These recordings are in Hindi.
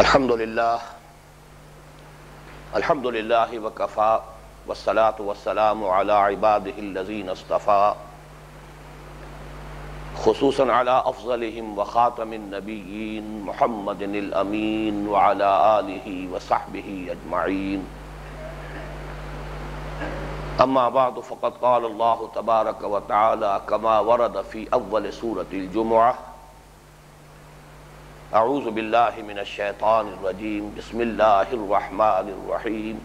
अल्हम्दुलिल्लाह वकफ़ा वस्सलातु वस्सलामु अला इबादिहिल्लज़ीन इस्तफ़ा खुसूसन अला अफ़ज़लिहिम व ख़ातमिन्नबिय्यीन मुहम्मदिनिल अमीन व अला आलिहि व सहबिहि अजमाइन अम्मा बाद फ़क़द क़ाल अल्लाहु तबारक व तआला कमा वरद फ़ी अव्वल सूरतिल जुमुआ अऊज़ु बिल्लाहि मिनश शैतानिर रजीम बिस्मिल्लाहिर रहमानिर रहीम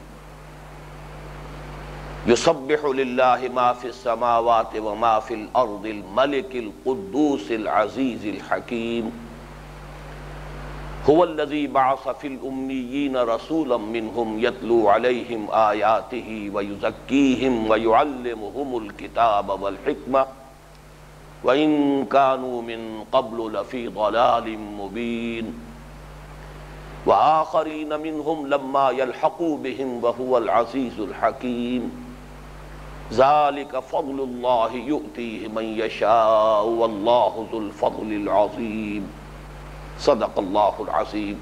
युसब्बिहु लिल्लाहि मा फ़िस समावाति व मा फ़िल अर्दिल मलिकिल क़ुद्दूसिल अज़ीज़िल हकीम हुवल्लज़ी बअस फ़िल उम्मिय्यीना रसूलन मिनहुम यतलू अलैहिम आयातिही व युज़क्कीहिम व युअल्लिमुहुमुल किताब वल हिकमा व इन कानू मिन क़ब्लु लफ़ी ज़लालिम मुबीन व आख़रीन मिनहुम लम्मा यल्हक़ू बिहिम व हुवल अज़ीज़ुल हकीम ज़ालिक फ़ज़्लुल्लाहि युअ्तीहि मन यशाअ वल्लाहु ज़ुल फ़ज़्लिल अज़ीम सदक़ल्लाहुल अज़ीम।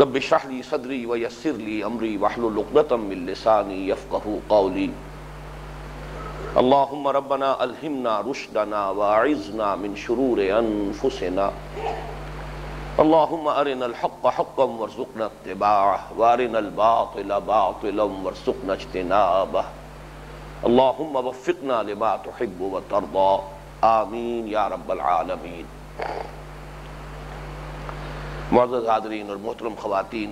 रब्बि इश्रह ली सदरी व यस्सिर ली अमरी वहलुल उक़दतम मिन लिसानी यफ़क़हू क़ौली। अल्लाहुम्मा रब्बना अल्हिमना रुश्दना व अइज़ना मिन शुरूरि अनफुसिना। अल्लाहुम्मा अरिनल हक़्क़ हक़्क़न वरज़ुक़ना इत्तिबाअह व अरिनल बातिल बातिलन वरज़ुक़ना इज्तिनाबह। अल्लाहुम्मा वफ़्फ़िक़ना लिमा तुहिब्बु व तर्दा। आमीन या रब्बल आलमीन। मुअज़्ज़ज़ हाज़रीन और मोहतरम ख़वातीन,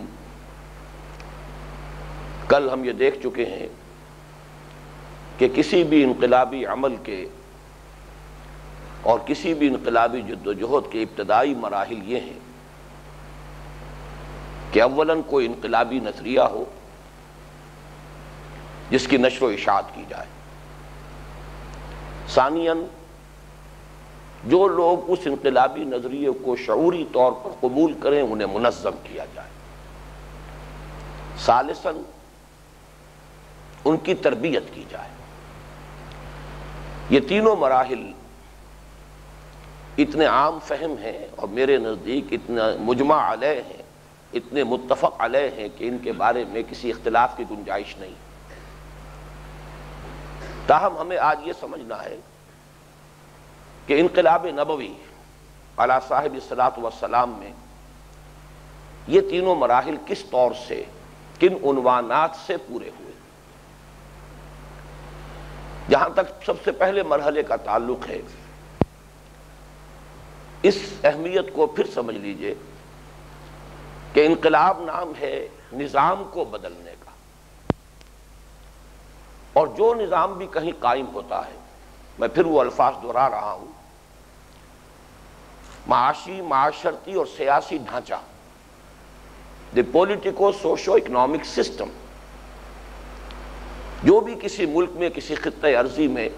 कल हम ये देख चुके हैं कि किसी भी इनकलाबी अमल के और किसी भी इनकलाबी जद्दोजहद के इब्तदाई मराहिल ये हैं कि अव्वलन कोई इनकलाबी नज़रिया हो जिसकी नशर व इशाअत की जाए, सानियन जो लोग उस इनकलाबी नज़रिए को शऊरी तौर पर कबूल करें उन्हें मुनज़्ज़म किया जाए, सालिसन उनकी तरबियत की जाए। ये तीनों मराहिल इतने आम फहम हैं और मेरे नज़दीक इतना मुजमा अलैह हैं, इतने मुत्तफ़क़ अलैह हैं कि इनके बारे में किसी इख्तिलाफ की गुंजाइश नहीं। ताहम हमें आज ये समझना है कि इनकलाब नबवी अला साहिब सलात व सलाम में ये तीनों मराहिल किस तौर से, किन उन्वानात से पूरे हुए। जहाँ तक सबसे पहले मरहले का ताल्लुक है, इस अहमियत को फिर समझ लीजिए कि इनकलाब नाम है निज़ाम को बदलने का, और जो निज़ाम भी कहीं कायम होता है, मैं फिर वो अल्फाज दोहरा रहा हूँ, माशी माशरती और सियासी ढांचा, the politico socio economic system, जो भी किसी मुल्क में, किसी खित्ते अर्जी में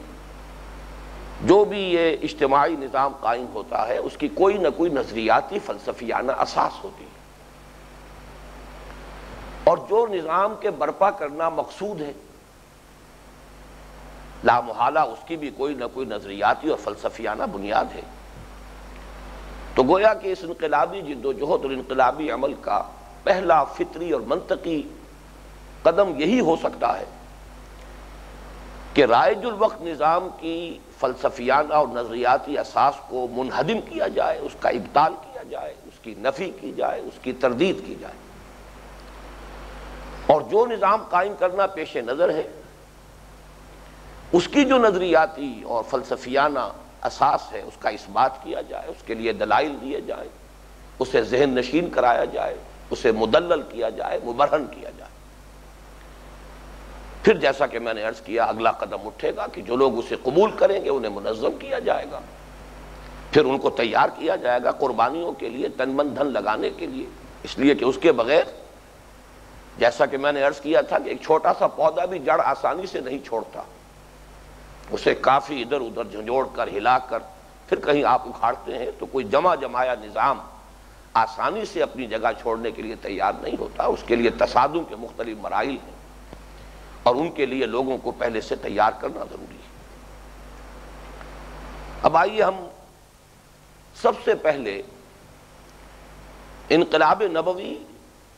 जो भी ये इज्तिमाई निज़ाम कायम होता है उसकी कोई ना कोई नज़रियाती फ़लसफियाना असास होती है, और जो निज़ाम के बर्पा करना मकसूद है लामोहाला उसकी भी कोई ना कोई नज़रियाती और फ़लसफियाना बुनियाद है। तो गोया कि इस इनकलाबी जिद्दोजहद और इनकलाबी अमल का पहला फितरी और मनतकी कदम यही हो सकता है कि राइजुल वक्त निज़ाम की फ़लसफियाना और नज़रियाती असास को मुनहदिम किया जाए, उसका इब्ताल किया जाए, उसकी नफ़ी की जाए, उसकी तरदीद की जाए, और जो निज़ाम कायम करना पेश नज़र है उसकी जो नज़रियाती और फ़लसफियाना असास है उसका इस्बात किया जाए, उसके लिए दलाइल दिए जाए, उसे जहन नशीन कराया जाए, उसे मुदल्लल किया जाए, मुबरहन किया जाए। फिर जैसा कि मैंने अर्ज़ किया अगला कदम उठेगा कि जो लोग उसे कबूल करेंगे उन्हें मुनज़्ज़म किया जाएगा, फिर उनको तैयार किया जाएगा कुर्बानियों के लिए, तन मन धन लगाने के लिए, इसलिए कि उसके बगैर जैसा कि मैंने अर्ज़ किया था कि एक छोटा सा पौधा भी जड़ आसानी से नहीं छोड़ता, उसे काफ़ी इधर उधर झंझोड़ कर हिला कर फिर कहीं आप उखाड़ते हैं तो कोई जमा जमाया निज़ाम आसानी से अपनी जगह छोड़ने के लिए तैयार नहीं होता। उसके लिए तसादुम के मुख्तलिफ मराइल हैं और उनके लिए लोगों को पहले से तैयार करना ज़रूरी है। अब आइए हम सबसे पहले इनकलाब नबवी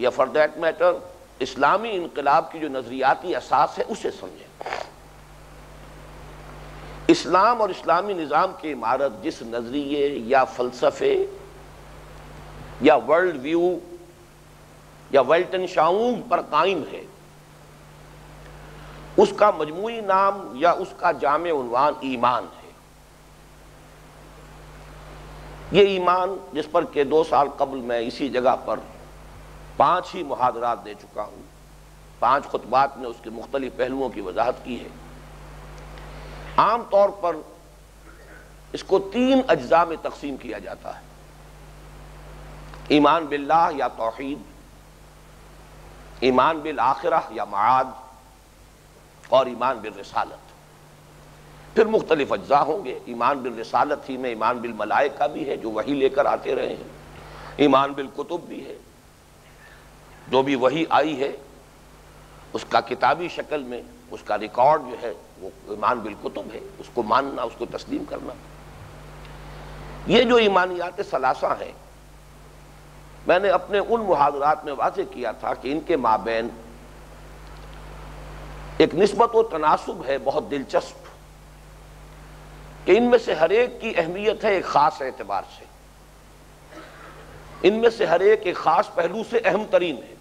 या फॉर दैट मैटर इस्लामी इनकलाब की जो नजरियाती असास है उसे समझें। इस्लाम और इस्लामी निज़ाम की इमारत जिस नजरिए या फलसफे या वर्ल्ड व्यू या वेल्टनशाउन पर कायम है उसका मजमूई नाम या उसका जामे उन्वान ईमान है। ये ईमान जिस पर के 2 साल कबल मैं इसी जगह पर 5 ही मुहादरात दे चुका हूँ, 5 खुतबात में उसके मुख्तलिफ पहलुओं की वजाहत की है। आम तौर पर इसको 3 अज्जा में तकसीम किया जाता है, ईमान बिल्लाह या तौहीद, ईमान बिल आखिरा या माद और ईमान बिल रिसालत। फिर मुख्तलिफ अज्जा होंगे। ईमान बिल रिसालत ही में ईमान बिल मलाइका भी है जो वही लेकर आते रहे हैं, ईमान बिल कुतुब भी है, जो भी वही आई है उसका किताबी शक्ल में उसका रिकॉर्ड जो है वो ईमान बिल कुतुब है, उसको मानना, उसको तस्लीम करना। ये जो ईमानियात सलासा हैं मैंने अपने उन मुहादरात में वाज़े किया था कि इनके माबैन एक निस्बत व तनासुब है बहुत दिलचस्प कि इनमें से हर एक की अहमियत है एक ख़ास एतबार से, इनमें से हर एक ख़ास पहलू से अहम तरीन है।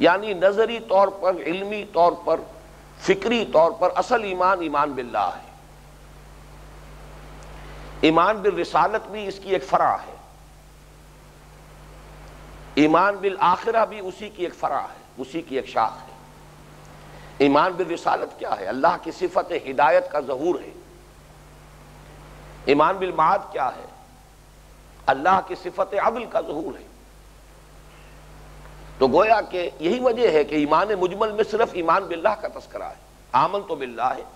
यानी नजरी तौर पर, इल्मी तौर पर, फिक्री तौर पर असल ईमान ईमान बिल्लाह है। ईमान बिल रिसालत भी इसकी एक फरा है, ईमान बिल आखिरा भी उसी की एक फरा है, उसी की एक शाख है। ईमान बिल रिसालत क्या है? अल्लाह की सिफत हिदायत का ज़हूर है। ईमान बिल माद क्या है? अल्लाह की सिफत अदल का ज़हूर है। तो गोया के यही वजह है कि ईमान मुजमल में सिर्फ ईमान बिल्लाह का तस्करा है। आमन तो बिल्लाह है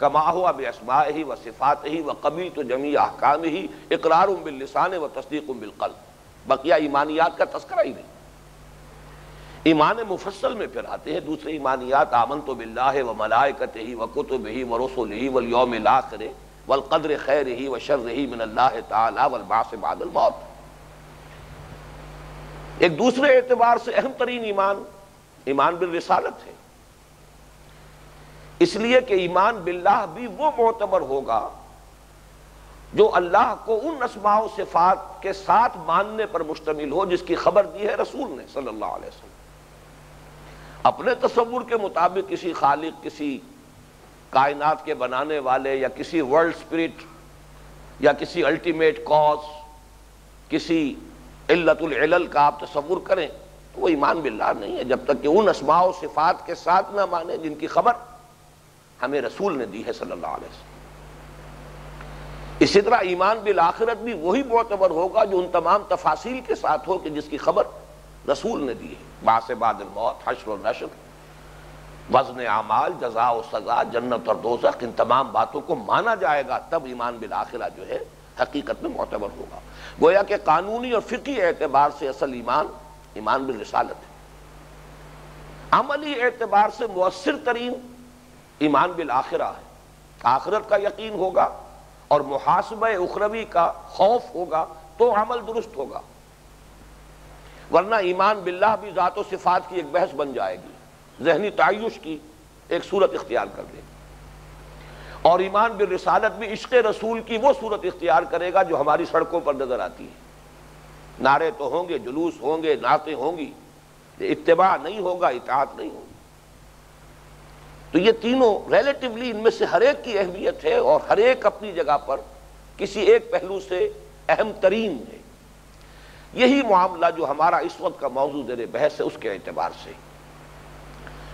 कमा हुआ बेअस्मा ही व सिफात ही व कबी तो जमी अहकाम ही इकरार बिल लिसान व तस्दीक बिलक़ल्ब, बकिया ईमानियात का तस्करा ही नहीं। ईमान मुफस्सल में फिर आते हैं दूसरे ईमानियात, आमन तो बिल्लाह व मलाइकत ही व कुतुब ही व रसूल ही वल यौम आखिर वल क़द्र खैर ही व शर ही मिन अल्लाह तआला वल बाअस बादल मौत। एक दूसरे एतबार से अहम तरीन ईमान ईमान बिल रिसालत है, इसलिए कि ईमान बिल्लाह भी वो मोतबर होगा जो अल्लाह को उन अस्मा व सिफात के साथ मानने पर मुश्तमिल हो जिसकी खबर दी है रसूल ने सल्लल्लाहु अलैहि वसल्लम। अपने तस्वुर के मुताबिक किसी खालिक, किसी कायनात के बनाने वाले या किसी वर्ल्ड स्पिरिट या किसी अल्टीमेट कॉज, किसी इल्लतुल इलल का आप तस्वुर करें तो वो ईमान बिल्लाह नहीं है जब तक कि उन अस्मा व सिफात के साथ ना माने जिनकी खबर हमें रसूल ने दी है सल्लल्लाहु अलैहि वसल्लम। इसी तरह ईमान बिल आखिरत भी वही मोतबर होगा जो उन तमाम तफासिल के साथ हो कि जिसकी खबर रसूल ने दी है, बासे बाद मौत, हश्र और नश्र, वज़न आमाल, जज़ा और सज़ा, जन्नत और दोज़ख, इन तमाम बातों को माना जाएगा तब ईमान बिल आखिरा जो है हकीकत में मोतबर होगा। गोया के कानूनी और फ़िक़ही एतबार से असल ईमान ईमान बिल रिसालत है, अमली एतबार से मुअस्सिर तरीन ईमान बिल आखिरा है। आखिरत का यकीन होगा और मुहासबे उखरवी का खौफ होगा तो अमल दुरुस्त होगा, वरना ईमान बिल्लाह भी ज़ात व सिफात की एक बहस बन जाएगी, ज़हनी तायुश की एक सूरत इख्तियार कर लेगी। और ईमान बिल रिसालत भी इश्क़ रसूल की वो सूरत इख्तियार करेगा जो हमारी सड़कों पर नजर आती है। नारे तो होंगे, जुलूस होंगे, नाते होंगी, इत्तिबा नहीं होगा, इताअत नहीं होगी। तो ये तीनों रेलेटिवली इनमें से हर एक की अहमियत है और हर एक अपनी जगह पर किसी एक पहलू से अहम तरीन है। यही मामला जो हमारा इस वक्त का मौजू ज़ेरे बहस है उसके एतबार से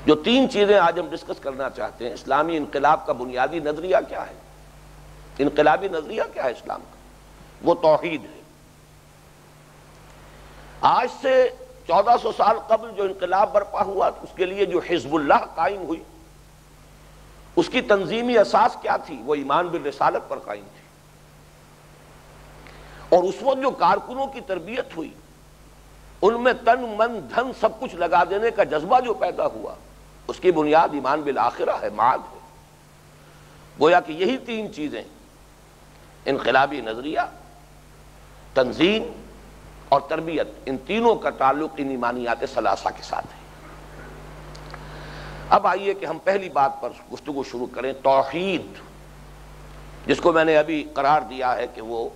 जो 3 चीज़ें आज हम डिस्कस करना चाहते हैं। इस्लामी इनकलाब का बुनियादी नजरिया क्या है, इनकलाबी नजरिया क्या है इस्लाम का, वो तौहीद है। आज से 1400 साल कबल जो इनकलाब बर्पा हुआ उसके लिए जो हिज़्बुल्लाह कायम हुई उसकी तंजीमी असास क्या थी? वो ईमान बिल रिसालत पर कायम थी। और उस वक्त जो कारकुनों की तरबियत हुई उनमें तन मन धन सब कुछ लगा देने का जज्बा जो पैदा हुआ उसकी बुनियाद ईमान बिल आखिरा है, माद है। गोया कि यही 3 चीज़ें, इनकलाबी नजरिया, तंजीम और तरबियत, इन तीनों का ताल्लुक इन ईमानियात सलासा के साथ है। अब आइए कि हम पहली बात पर गुफ्तगू शुरू करें, तौहीद, जिसको मैंने अभी करार दिया है कि वो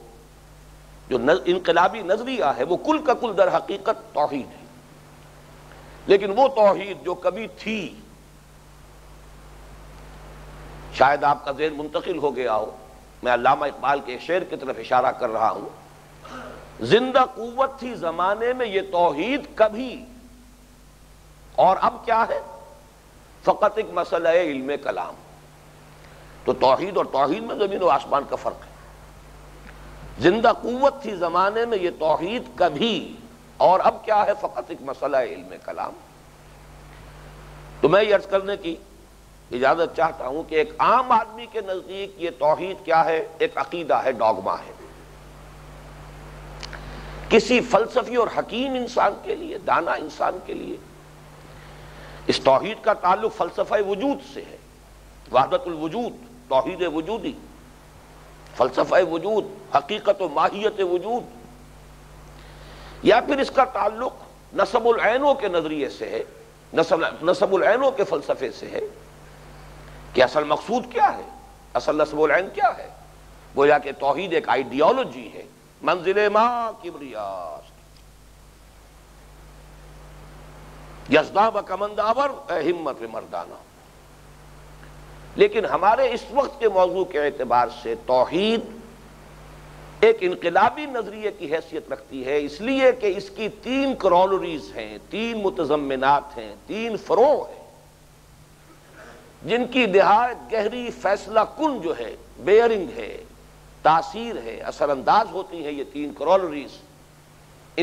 जो इनकलाबी नजरिया है वो कुल का कुल दर हकीकत तौहीद है। लेकिन वो तौहीद जो कभी थी, शायद आपका ज़हन मुंतकिल हो गया हो, मैं अल्लामा इकबाल के शेर की तरफ इशारा कर रहा हूं, जिंदा कुव्वत थी जमाने में ये तौहीद कभी, और अब क्या है, फकत एक मसला है इल्म कलाम। तो तौहीद और तौहीद में ज़मीन और आसमान का फ़र्क है। जिंदा कुव्वत थी ज़माने में ये तौहीद कभी, और अब क्या है, फ़कत एक मसला है इल्म कलाम। तो मैं ये अर्ज़ करने की इजाज़त चाहता हूँ कि एक आम आदमी के नज़दीक ये तौहीद क्या है, एक अकीदा है, डॉगमा है। किसी फ़लसफ़ी और हकीम इंसान के लिए, दाना इंसान के लिए इस तौहीद का ताल्लुक फ़लसफ़ा वजूद से है, वहदतुल वजूद, तौहीद वजूदी, फ़लसफ़ा वजूद, हकीकत और माहियत वजूद। या फिर इसका ताल्लुक नसबुल ऐनों के नज़रिए से है, नसबुल ऐनों के फ़लसफ़े से है कि असल मकसूद क्या है, असल नसबुल ऐन क्या है। गोया कि तौहीद एक आइडियोलॉजी है, मंजिल मा किब्रियास्त यज़दा व कमंदावर हिम्मत मर्दाना। लेकिन हमारे इस वक्त के मौजू के एतबार से तौहीद एक इनकलाबी नज़रिए की हैसियत रखती है, इसलिए कि इसकी तीन करोलरीज हैं, तीन मुतज़म्मिनात हैं, तीन फ़रो हैं, जिनकी नहायत गहरी फैसला कुन जो है, बेयरिंग है, तासीर है, असरअंदाज होती है। ये तीन करोलरीज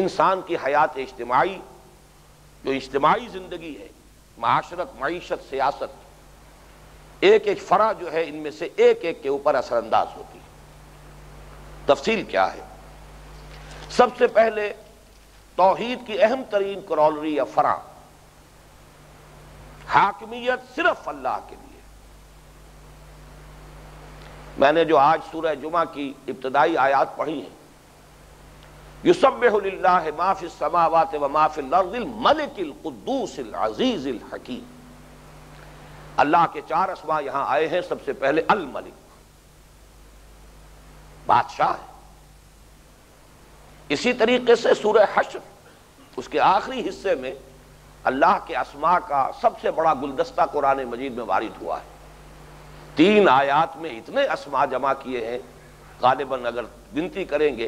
इंसान की हयात इज्तिमाई, जो इज्तिमाई ज़िंदगी है, माशरत, मईशत, सियासत, एक एक फरा जो है इनमें से एक एक के ऊपर असरअंदाज होती है। तफसील क्या है, सबसे पहले तौहीद की अहम तरीन करौलरी या फरा, हाकिमियत सिर्फ अल्लाह के लिए। मैंने जो आज सूरह जुमा की इब्तदाई आयात पढ़ी है, युसब्बिहु लिल्लाहि मा फिस समावाति व मा फिल अर्दिल मलिकिल कुद्दूसिल अज़ीज़िल हकीम, अल्लाह के चार अस्मा यहां आए हैं। सबसे पहले अल मलिक, बादशाह है। इसी तरीके से सूरह हश्र उसके आखिरी हिस्से में अल्लाह के अस्मा का सबसे बड़ा गुलदस्ता कुरान मजीद में वारिद हुआ है। तीन आयात में इतने अस्मा जमा किए हैं, गालिबन अगर गिनती करेंगे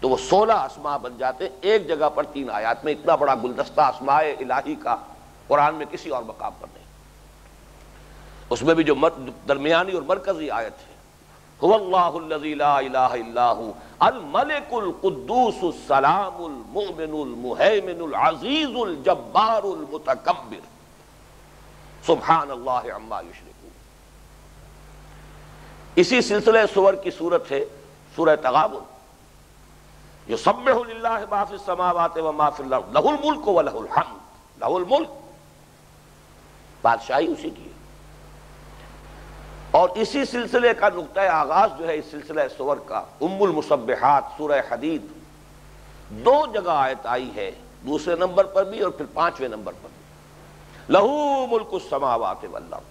तो वो 16 अस्मा बन जाते हैं, एक जगह पर तीन आयात में। इतना बड़ा गुलदस्ता अस्माए इलाही का कुरान में किसी और मकाम पर नहीं। उसमें भी जो दरमियानी और मरकजी आयत है, हुवल्लाहुल्लज़ी ला इलाहा इल्लाहु अल मलिकुल कुद्दूसुस सलामुल मुमिनुल मुहैमिनुल अज़ीज़ुल जब्बारुल मुतकब्बिर सुब्हानल्लाहि अम्मा युश्रिकून। इसी सिलसिले सूरह की सूरत है सूरह तगाबुन, युसब्बिहु लिल्लाहि मा फिस समावाति व मा फिल अर्द लहुल मुल्क व लहुल हम्द, लहुल मुल्क, बादशाही उसी की है। और इसी सिलसिले का नुक्ता आगाज जो है, इस सिलसिले सूरह का उम्मुल मुसब्बिहात सूरह हदीद, दो जगह आयत आई है, दूसरे नंबर पर भी और फिर पांचवें नंबर पर भी। लहू मुल्कुस समावाति वल अर्द,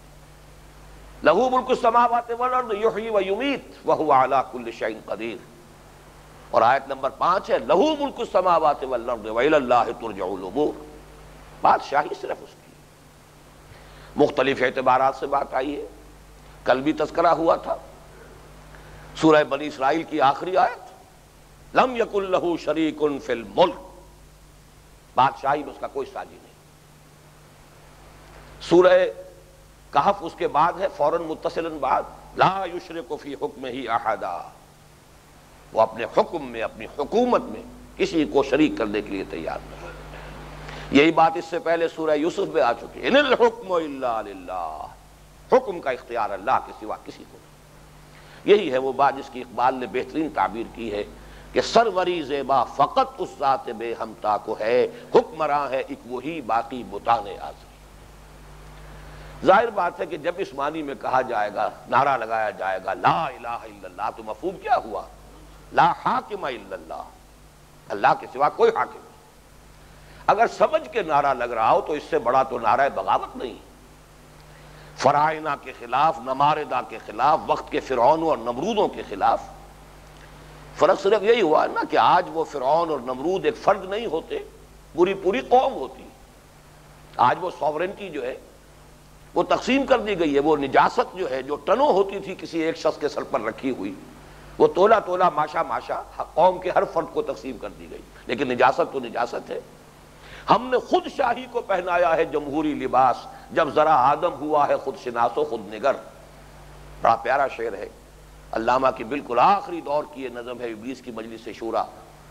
लहू मुल्कुस समावाति वल अर्द युह्यी व युमीत व हुवा अला कुल्लि शैइन कदीर। और आयत नंबर 5 है, लहू मुल्क समावात वल अर्द व इलल्लाह तुरजउल उमूर, बादशाही सिर्फ उसकी। मुख्तलिफ एतबारात से बात आई है, कल भी तस्करा हुआ था। सूरह बनी इसराइल की आखिरी आयत, लम यकुल लहू शरीकुन फिल मुल्क, बादशाही में उसका कोई साझी नहीं। सूरह कहफ उसके बाद है, फौरन मुत्तसिलन बाद, ला युशरिकु फी हुक्मिही अहदा, वो अपने हुक्म में, अपनी हुकूमत में किसी को शरीक करने के लिए तैयार नहीं। यही बात इससे पहले सूरह यूसुफ में आ चुकी है, इनिल हुक्मु इल्ला लिल्लाह, हुक्म का इख्तियार अल्लाह के सिवा किसी को नहीं। यही है वो बात जिसकी इकबाल ने बेहतरीन ताबीर की है कि सरवरी ज़ेबा फ़कत उस ज़ात बेहमता को है, हुक्मरां है एक वही, बाकी बुताने आज़री। जाहिर बात है कि जब इस मानी में कहा जाएगा, नारा लगाया जाएगा ला इलाहा इल्लल्लाह, तो मफ़हूम क्या हुआ, ला हाकिम इल्लल्लाह, अल्लाह के सिवा कोई हाकिम नहीं। अगर समझ के नारा लग रहा हो तो इससे बड़ा तो नारा बगावत नहीं। फराइना के खिलाफ, नमारदा के खिलाफ, वक्त के फिरौनों और नमरूदों के खिलाफ। फर्क सिर्फ यही हुआ है ना कि आज वो फिरौन और नमरूद एक फर्द नहीं होते, पूरी पूरी कौम होती। आज वो सॉवरेंटी जो है वो तकसीम कर दी गई है। वो निजासत जो है जो टनों होती थी किसी एक शख्स के सर पर रखी हुई, वो तोला तोला माशा माशा कौम के हर फर्द को तकसीम कर दी गई। लेकिन निजासत तो निजासत है। हमने खुद शाही को पहनाया है जमहूरी लिबास, जब जरा आदम हुआ है खुद शनासो खुद निगर। बड़ा प्यारा शेर है, अल्लामा की बिल्कुल आखिरी दौर की ये नज़म है इब्लीस की मजलिस शूरा।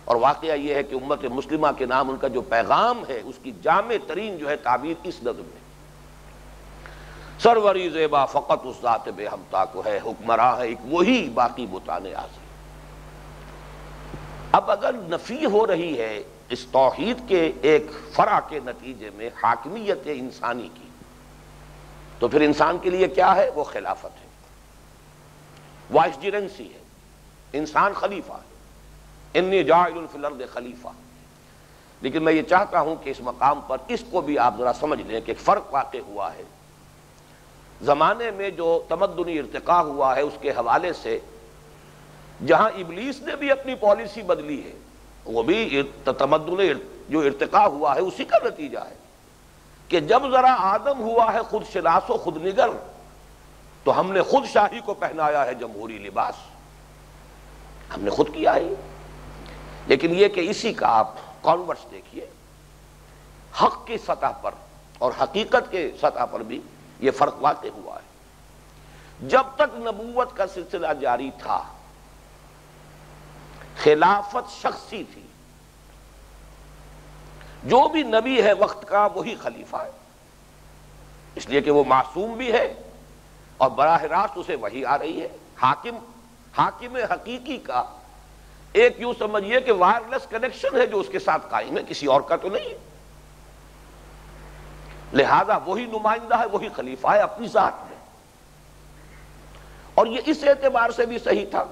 और वाक़या ये है कि उम्मत मुस्लिमा के नाम उनका जो पैगाम है उसकी जामे तरीन जो है ताबीर इस नज़म में। सरवरी ज़ेबा फ़कत उस ज़ात बेहमता को है, हुक्मरा है एक वही बाकी बुताने आज़ी। अब अगर नफ़ी हो रही है इस तौहीद के एक फ़रा के नतीजे में हाकिमियत इंसानी की, तो फिर इंसान के लिए क्या है? वो खिलाफत है, वाइसजेरेंसी है, इंसान खलीफा है। इन्नी जाइलुन फिल अर्द खलीफा। लेकिन मैं ये चाहता हूँ कि इस मकाम पर इसको भी आप ज़रा समझ लें कि फ़र्क वाक़ हुआ है। ज़माने में जो तमद्दुनी इर्तिका हुआ है उसके हवाले से जहाँ इबलीस ने भी अपनी पॉलिसी बदली है, वो भी तमद्दुनी जो इर्तिका हुआ है उसी का नतीजा है कि जब ज़रा आदम हुआ है खुद शनासो खुद निगर, तो हमने खुद शाही को पहनाया है जमहूरी लिबास। हमने खुद किया है। लेकिन ये कि इसी का आप कॉन्वर्स देखिए, हक़ की सतह पर और हकीकत के सतह पर भी ये फर्क वाक़ हुआ है। जब तक नबूवत का सिलसिला जारी था, खिलाफत शख्सी थी। जो भी नबी है वक्त का वही खलीफा है, इसलिए कि वो मासूम भी है और बराह रास्त उसे वही आ रही है। हाकिम हकीकी का एक यूं समझिए कि वायरलेस कनेक्शन है जो उसके साथ कायम है, किसी और का तो नहीं है। लिहाजा वही नुमाइंदा है, वही खलीफा है अपनी जात में। और ये इस एतबार से भी सही था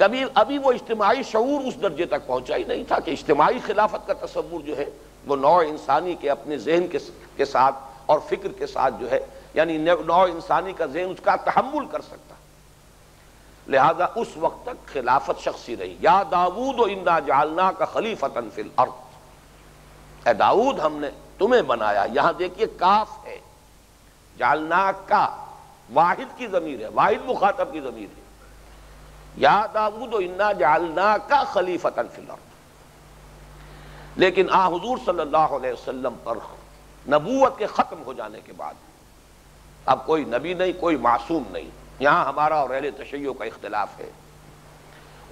कभी अभी वो इज्तिमाई शऊर उस दर्जे तक पहुंचा ही नहीं था कि इज्तिमाई खिलाफत का तस्वुर जो है वो नौ इंसानी के अपने जहन के साथ और फिक्र के साथ जो है, यानी नौ इंसानी का जहन उसका तहम्मुल कर सकता। लिहाजा उस वक्त तक खिलाफत शख्सी रही। या दाऊद इन्ना जअलना का खलीफतन फिल अर्द, ए दाऊद हमने तुम्हें बनाया। यहां देखिए काफ है, जालना का वाहिद की जमीर है, वाहिद मुखातब की जमीर है। या दाऊद इन्ना जालना का खलीफतन फिल अर्द। लेकिन आ हुजूर सल्लल्लाहु अलैहि वसल्लम पर नबूवत के खत्म हो जाने के बाद अब कोई नबी नहीं, कोई मासूम नहीं। यहां हमारा और अहले तशय्यो का इख्तिलाफ है।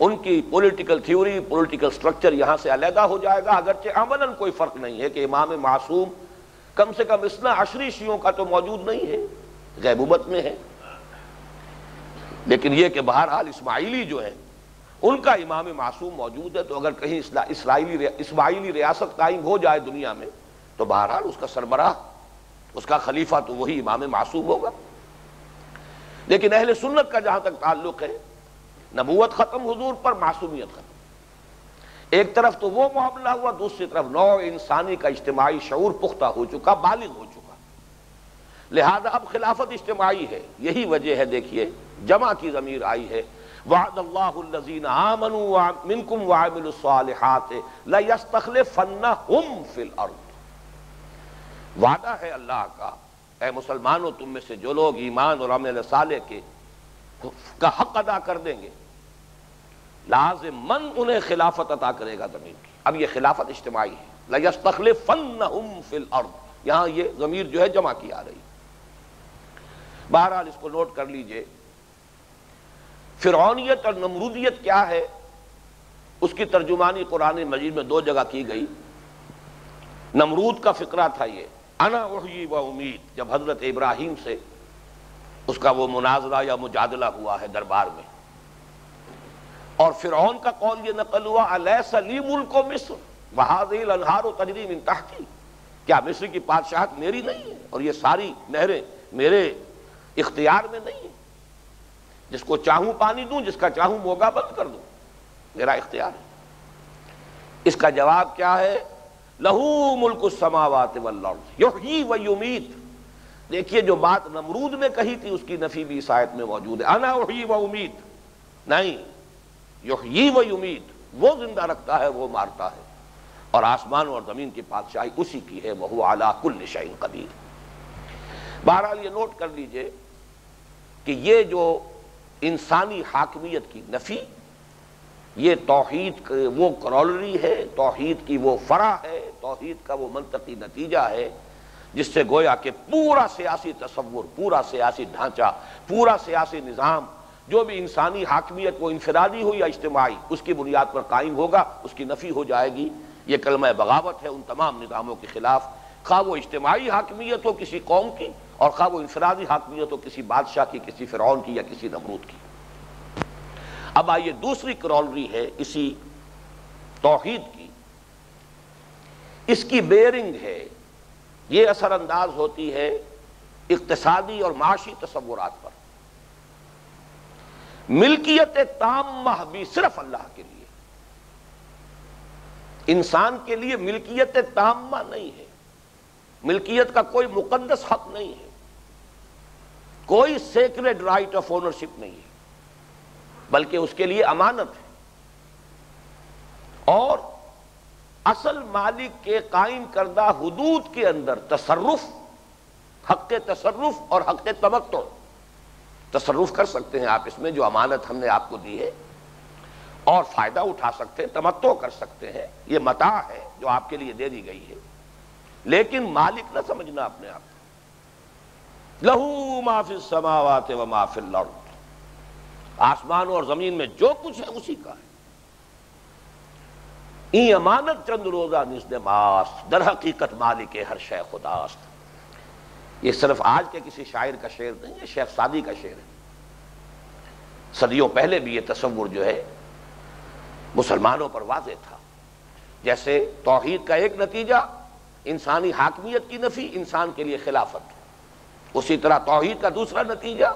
उनकी पॉलिटिकल थ्योरी, पॉलिटिकल स्ट्रक्चर यहाँ से अलहदा हो जाएगा, अगरचे अमलन कोई फ़र्क नहीं है कि इमाम मासूम कम से कम इस्ना अशरी शियों का तो मौजूद नहीं है, गैबूबत में है। लेकिन यह कि बहरहाल इस्माइली जो है उनका इमाम मासूम मौजूद है। तो अगर कहीं इस्माइली रियासत कायम हो जाए दुनिया में, तो बहरहाल उसका सरबराह, उसका खलीफा तो वही इमाम मासूम होगा। लेकिन अहले सुन्नत का जहाँ तक ताल्लुक़ है, नबूवत खत्म हुजूर पर, मासूमियत खत्म। एक तरफ तो वो मामला हुआ, दूसरी तरफ नौ इंसानी का इज्तिमाई शऊर पुख्ता हो चुका, बालिग हो चुका। लिहाजा अब खिलाफत इज्तिमाई है। यही वजह है, देखिए जमा की जमीर आई है। वअदल्लाहुल्लज़ीना आमनू मिनकुम वअमिलुस्सालिहात लयस्तख़लिफ़न्नहुम फ़िल अर्द। वादा है अल्लाह का, ऐ मुसलमानों तुम में से जो लोग ईमान और अमल साले के का हक अदा कर देंगे, लाज़िमन उन्हें खिलाफत अदा करेगा ज़मीर की। अब यह खिलाफत इज्तिमाई है। लयस्तख़लिफ़न्नहुम फ़िल अर्द, यहाँ ये ज़मीर जो है जमा की आ रही। बहरहाल इसको नोट कर लीजिए। फिरौनियत और नमरूदियत क्या है, उसकी तर्जुमानी कुरान मजीद में दो जगह की गई। नमरूद का फ़िक्रा था ये अना उहयी व उमीद, जब हजरत इब्राहिम से उसका वो मुनाजरा या मुजादला हुआ है दरबार में। और फिरौन का कौल ये नकल हुआ अलैसा ली मुल्को मिस्र व हाज़िहिल अन्हारो तजरी मिन तहती, क्या मिस्र की बादशाहत मेरी नहीं है और ये सारी नहरें मेरे इख्तियार में नहीं है? जिसको चाहूँ पानी दूँ, जिसका चाहूँ मोगा बंद कर दूँ, मेरा इख्तियार है। इसका जवाब क्या है? लहू मुल्क समावात वल्लर्द युह्यी व युमीत। देखिए जो बात नमरूद में कही थी उसकी नफी भी इस आयत में मौजूद है। अना उही व उमीद, नहीं युह्यी व युमीत, वो जिंदा रखता है वो मारता है, और आसमान और जमीन की बादशाही उसी की है, वहु अला कुल्लि शैइन कदीर। बहरहाल ये नोट कर लीजिए कि ये जो इंसानी हाकमियत की नफी, ये तौहीद की वो करौलरी है, तौहीद की वो फरा है, तौहीद का वो मनतकी नतीजा है जिससे गोया कि पूरा सियासी तस्वुर, पूरा सियासी ढांचा, पूरा सियासी निज़ाम जो भी इंसानी हाकमियत को इंफरादी हो या इज्तिमाई उसकी बुनियाद पर कायम होगा उसकी नफ़ी हो जाएगी। ये कलमा बगावत है उन तमाम निज़ामों के खिलाफ, खा वो इज्तिमाई हाकमियत हो किसी कौम की और खा वो इंफरादी हाकमियत हो किसी बादशाह की, किसी फ़िरौन की या किसी नमरूद की। अब आइए दूसरी करौलरी है इसी तौहीद की, इसकी बेरिंग है, ये असरअंदाज होती है इक्तिसादी और माशी तसव्वुरात पर। मिल्कियत ताम्मा भी सिर्फ अल्लाह के लिए, इंसान के लिए मिल्कियत ताम्मा नहीं है, मिल्कियत का कोई मुकद्दस हक नहीं है, कोई सेक्रेड राइट ऑफ ओनरशिप नहीं है, बल्कि उसके लिए अमानत है। और असल मालिक के कायम करदा हुदूद के अंदर तसर्रुफ, हक तसर्रुफ और हक तमत्तु, तसर्रुफ कर सकते हैं आप इसमें जो अमानत हमने आपको दी है, और फायदा उठा सकते हैं, तमत्तु कर सकते हैं, ये मता है जो आपके लिए दे दी गई है, लेकिन मालिक ना समझना अपने आप। लहू माफिस समावात व माफिल अर्द, आसमान और जमीन में जो कुछ है उसी का है। ई अमानत चंद रोजा निस्दमास्त, दर हकीकत मालिक हर शय खुदास्त। ये सिर्फ आज के किसी शायर का शेर नहीं है, शेख सादी का शेर है। सदियों पहले भी ये तस्वुर जो है मुसलमानों पर वाजे था। जैसे तौहीद का एक नतीजा इंसानी हाकमियत की नफी, इंसान के लिए खिलाफत, उसी तरह तौहीद का दूसरा नतीजा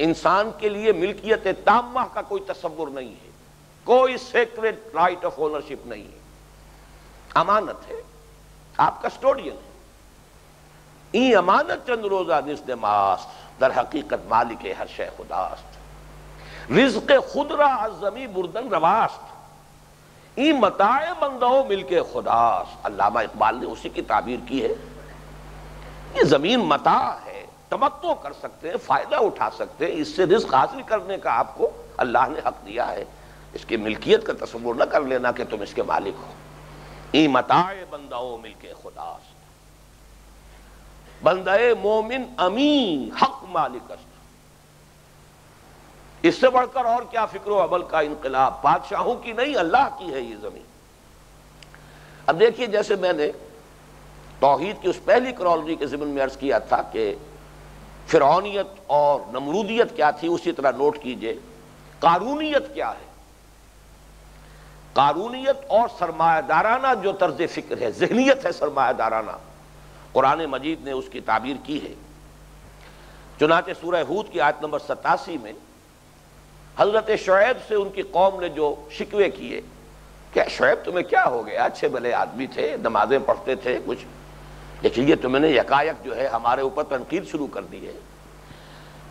इंसान के लिए मिल्कियत ताम्मा का कोई तस्वुर नहीं है, कोई सेक्रेड राइट ऑफ ओनरशिप नहीं है, अमानत है, आप कस्टोडियन है। ई अमानत चंद रोजा निस्दमास्त, दर हकीकत मालिक हर शय खुदास्त। रिज्क खुदरा अज़मी बुर्दन रवास्त, ई मताए बंदाओ मिलके खुदास्त। अल्लामा इकबाल ने उसी की ताबीर की है। ये जमीन मता है, तमत्तो कर सकते हैं, फायदा उठा सकते हैं, इससे रिस्क हासिल करने का आपको अल्लाह ने हक दिया है। इसकी मिल्कियत का तस्वुर न कर लेना कि तुम इसके मालिक हो। ई मताए बंदाओ मिलके खुदास्त, बंदाए मोमिन अमी हक मालिक। इससे बढ़कर और क्या फिक्रो अमल का इनकलाब, बादशाहों की नहीं अल्लाह की है ये जमीन। अब देखिए जैसे मैंने तौहीद की उस पहली करौलरी के जिम्मन में अर्ज किया था कि फिरौनियत और नमरूदियत क्या थी, उसी तरह नोट कीजिए कानूनियत क्या है। कानूनियत और सरमायादाराना जो तर्ज फिक्र है, जहनीत है सरमायादाराना, कुरान मजीद ने उसकी ताबीर की है। चुनांचे सूरह हूद की आयत नंबर 87 में हजरत शुएब से उनकी कौम ने जो शिकवे किए, क्या शुएब तुम्हें क्या हो गया, अच्छे भले आदमी थे, नमाजें पढ़ते थे कुछ, लेकिन ये तुमने यकायक जो है हमारे ऊपर तनकीद शुरू कर दी है।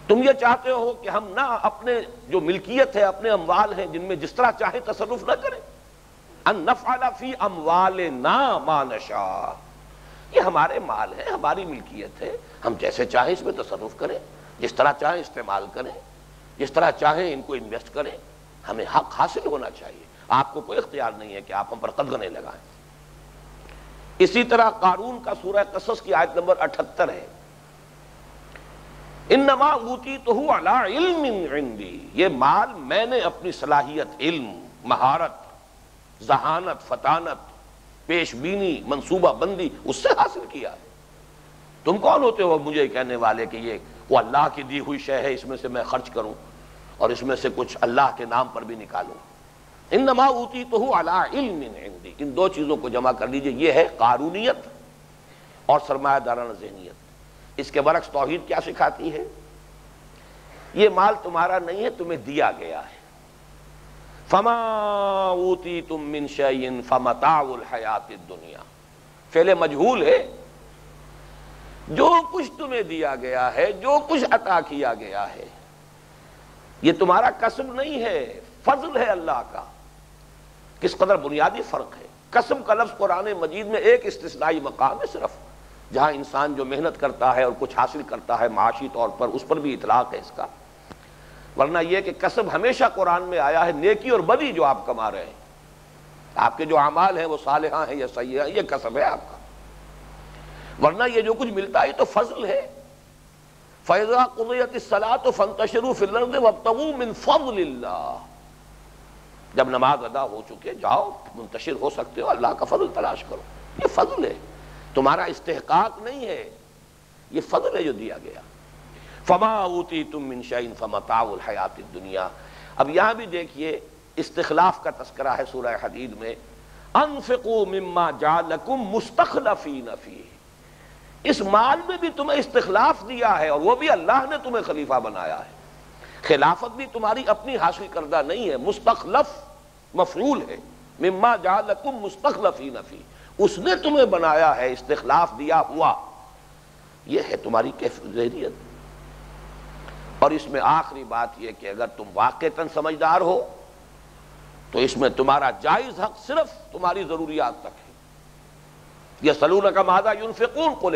तुम ये चाहते हो कि हम ना अपने जो मिल्कियत है, अपने अमवाल हैं जिनमें जिस तरह चाहे तसर्रुफ ना करें, अन नफ़अल फ़ी अमवालिना मा नशा, ये हमारे माल है, हमारी मिल्कियत है, हम जैसे चाहे इसमें तसर्रुफ करें, जिस तरह चाहे इस्तेमाल करें, जिस तरह चाहे इनको इन्वेस्ट करें, हमें हक हासिल होना चाहिए। आपको कोई इख्तियार नहीं है कि आप हम पर कदगने लगाएं। इसी तरह कानून का सूरह कसस की आयत नंबर 78 है। इन्नमा ऊतीतहु अला इल्मिन इंदी, ये माल मैंने अपनी सलाहियत, इल्म, महारत, जहानत, फतानत, पेशबीनी, मनसूबा बंदी उससे हासिल किया है। तुम कौन होते हो मुझे कहने वाले कि ये वो अल्लाह की दी हुई शय है, इसमें से मैं खर्च करूं और इसमें से कुछ अल्लाह के नाम पर भी निकालूं। इन्नमा ऊतीतहु अला इल्मिन इंदी, इन दो चीज़ों को जमा कर लीजिए, ये है कानूनियत और सरमायादाराना ज़हनियत। इसके बरक्स तौहीद क्या सिखाती है, ये माल तुम्हारा नहीं है, तुम्हें दिया गया है। फमा ऊती तुम मिन शयइन फमताउल हयात दुनिया फेले मजहूल है। जो कुछ तुम्हें दिया गया है, जो कुछ अता किया गया है, ये तुम्हारा कसब नहीं है, फजल है अल्लाह का। किस कदर बुनियादी फर्क है। कसम का लफ्ज़ कुरान मजीद में एक इस्तिस्नाई मकाम है सिर्फ, जहाँ इंसान जो मेहनत करता है और कुछ हासिल करता है माशी तौर पर, उस पर भी इतलाक़ है इसका। वरना यह कि कसब हमेशा कुरान में आया है, नेकी और बदी जो आप कमा रहे हैं, आपके जो अमाल हैं वो सालेहा हैं या सय्या, ये कसब है आपका। वरना ये जो कुछ मिलता है तो फजल है। फैज़ा क़ुदियतिस्सलात फ़न्तशिरू फ़िल अर्ज़ वब्तग़ू मिन फ़ज़लिल्लाह, जब नमाज अदा हो चुके जाओ, मुंतशिर हो सकते हो, अल्लाह का फजल तलाश करो। ये फजल है, तुम्हारा इस्तेहकाक नहीं है, ये फजल है जो दिया गया। फमा ऊती तुम मिन शैइन फमताउल हयातिद दुनिया। अब यहाँ भी देखिए इस्तिखलाफ का तस्करा है सूरह हदीद में। अनफ़िक़ू मिम्मा जालकुम मुस्तख़लफ़ीन फ़ीह, इस माल में भी तुम्हें इस्तिखलाफ दिया है और वो भी अल्लाह ने तुम्हें खलीफा बनाया है। खिलाफत भी तुम्हारी अपनी हासिल करदा नहीं है, मुस्तखलफ मफरूल है। मिम्मा जालकुम मुस्तखलफीन फी, उसने तुम्हें बनाया है, इस्तिखलाफ दिया हुआ। यह है तुम्हारी कैफियत। और इसमें आखिरी बात यह कि अगर तुम वाकईतन समझदार हो तो इसमें तुम्हारा जायज हक सिर्फ तुम्हारी जरूरियात तक है। यह सलून का मादा युनफिकून को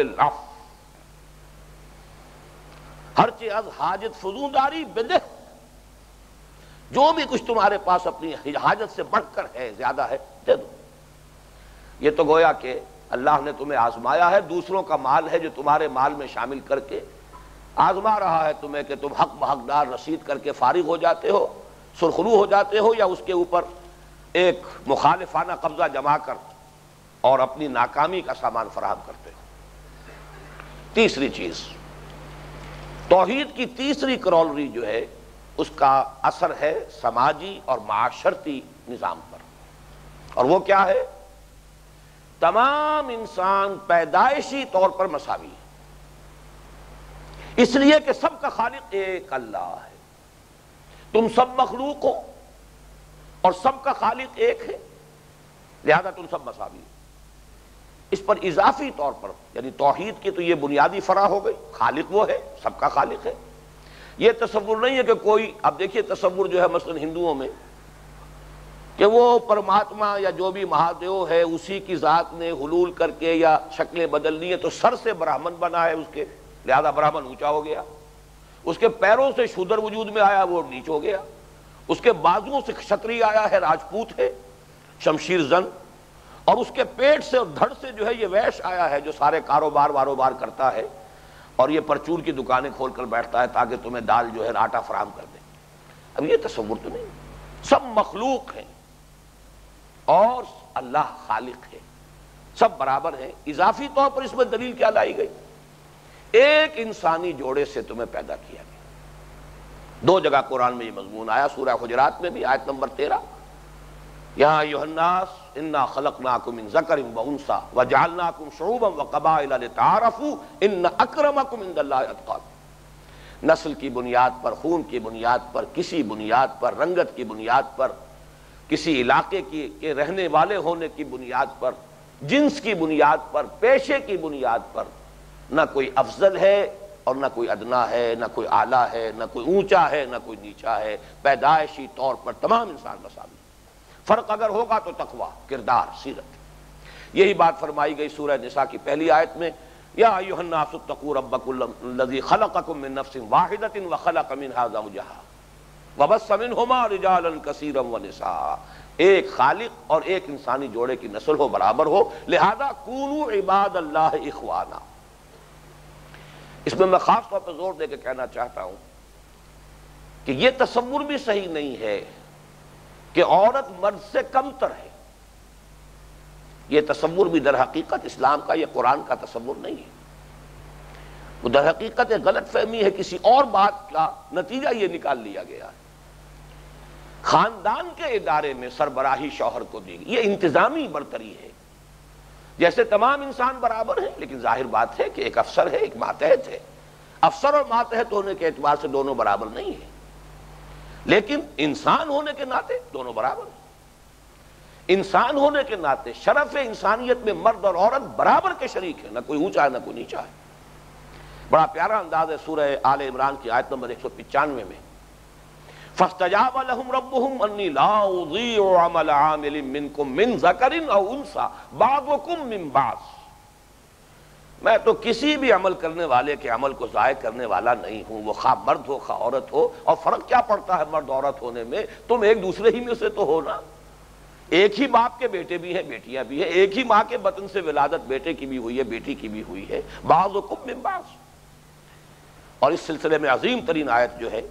हर चीज अज हाजत फजूदारी बेदे, जो भी कुछ तुम्हारे पास अपनी हाजत से बढ़कर है, ज्यादा है, दे दो। ये तो गोया के अल्लाह ने तुम्हें आजमाया है, दूसरों का माल है जो तुम्हारे माल में शामिल करके आजमा रहा है तुम्हें कि तुम हक हकदार रसीद करके फारिग हो जाते हो, सुरखरू हो जाते हो, या उसके ऊपर एक मुखालिफाना कब्जा जमा कर और अपनी नाकामी का सामान फराहम करते हो। तीसरी चीज़, तौहीद की तीसरी करौलरी जो है उसका असर है समाजी और माशरती निज़ाम पर। और वो क्या है? तमाम इंसान पैदाइशी तौर पर मसावी है, इसलिए कि सबका खालिक एक अल्लाह है। तुम सब मखलूक हो और सबका खालिक एक है, लिहाजा तुम सब मसावी हो। इस पर इजाफी तौर पर यानी तौहीद की तो ये बुनियादी फरा हो गई, खालिक वो है, सबका खालिक है। ये तस्वुर नहीं है कि कोई, अब देखिए तस्वुर जो है मसलन हिंदुओं में कि वो परमात्मा या जो भी महादेव है उसी की जात ने हुलूल करके या शक्लें बदल ली है, तो सर से ब्राह्मण बना है उसके, लिहाजा ब्राह्मण ऊंचा हो गया, उसके पैरों से शूद्र वजूद में आया वो नीच हो गया, उसके बाजुओं से क्षत्रिय आया है राजपूत है शमशीर जन, और उसके पेट से और धड़ से जो है ये वैश्य आया है जो सारे कारोबार वारोबार करता है और ये परचून की दुकानें खोल कर बैठता है ताकि तुम्हें दाल जो है आटा फराहम कर दे। अब ये तस्वुर तो नहीं, सब मखलूक हैं और अल्लाह खालिक है, सब बराबर है। इजाफी तौर पर इसमें दलील क्या लाई गई? एक इंसानी जोड़े से तुम्हें पैदा किया गया। दो जगह कुरान में ये मजमून आया, सूरह हुजरात में भी आयत नंबर 13, या अय्युहन्नास इन्ना खलकनाकुम मिन ज़करिन व उन्सा व जअलनाकुम शुऊबन व क़बाइल लिताअरफू इन्न अक्रमकुम इंदल्लाहि अत्क़ाकुम। नस्ल की बुनियाद पर, खून की बुनियाद पर, किसी बुनियाद पर, रंगत की बुनियाद पर, किसी इलाके के रहने वाले होने की बुनियाद पर, जिन्स की बुनियाद पर, पेशे की बुनियाद पर, ना कोई अफजल है और ना कोई अदना है, ना कोई आला है, ना कोई ऊँचा है, ना कोई नीचा है। पैदाइशी तौर पर तमाम इंसान बराबर। फर्क अगर होगा तो तकवा, किरदार, सीरत। यही बात फरमाई गई सूरह निसा की पहली आयत में, या अय्युहन्नासु तक़ू रब्बकुल्लज़ी खलक़कुम मिन नफ़्सिन वाहिदतिन व खलक़ मिनहा ज़ौजहा व बस्स मिनहुमा रिजालन कसीरन व निसाअ। एक खालिक और एक इंसानी जोड़े की नस्ल हो, बराबर हो, लिहाजा कूनू इबादल्लाह इख़्वाना। इसमें मैं खास तौर पर जोर देकर कहना चाहता हूँ कि यह तस्वुर भी सही नहीं है कि औरत मर्द से कमतर है। यह तस्वुर भी दर हकीकत इस्लाम का, यह कुरान का तस्वुर नहीं है, वो दर हकीकत एक गलत फहमी है। किसी और बात का नतीजा ये निकाल लिया गया है। खानदान के इदारे में सरबराही शौहर को दी गई, यह इंतजामी बरतरी है। जैसे तमाम इंसान बराबर है, लेकिन जाहिर बात है कि एक अफसर है, एक मातहत है। अफसर और मातहत होने के एतबार से दोनों बराबर नहीं है। लेकिन इंसान होने के नाते दोनों बराबर, इंसान होने के नाते शरफ इंसानियत में मर्द और औरत बराबर के शरीक है, ना कोई ऊंचा है ना कोई नीचा है। बड़ा प्यारा अंदाज है सूरह आल इमरान की आयत नंबर 195 में, फस्तजाब लहुम रब्बुहुम अन्नी ला उज़ीउ अमल आमिलिन मिनकुम मिन ज़करिन औ उन्सा बादुकुम मिन बाद, मैं तो किसी भी अमल करने वाले के अमल को ज़ाय करने वाला नहीं हूँ, वो खा मर्द हो खा औरत हो, और फर्क क्या पड़ता है मर्द औरत होने में, तुम एक दूसरे ही में से तो हो ना, एक ही बाप के बेटे भी हैं बेटियां भी हैं, एक ही माँ के बतन से विलादत बेटे की भी हुई है बेटी की भी हुई है, बाज़ुकुम मिन बाज़। और इस सिलसिले में अजीम तरीन आयत जो है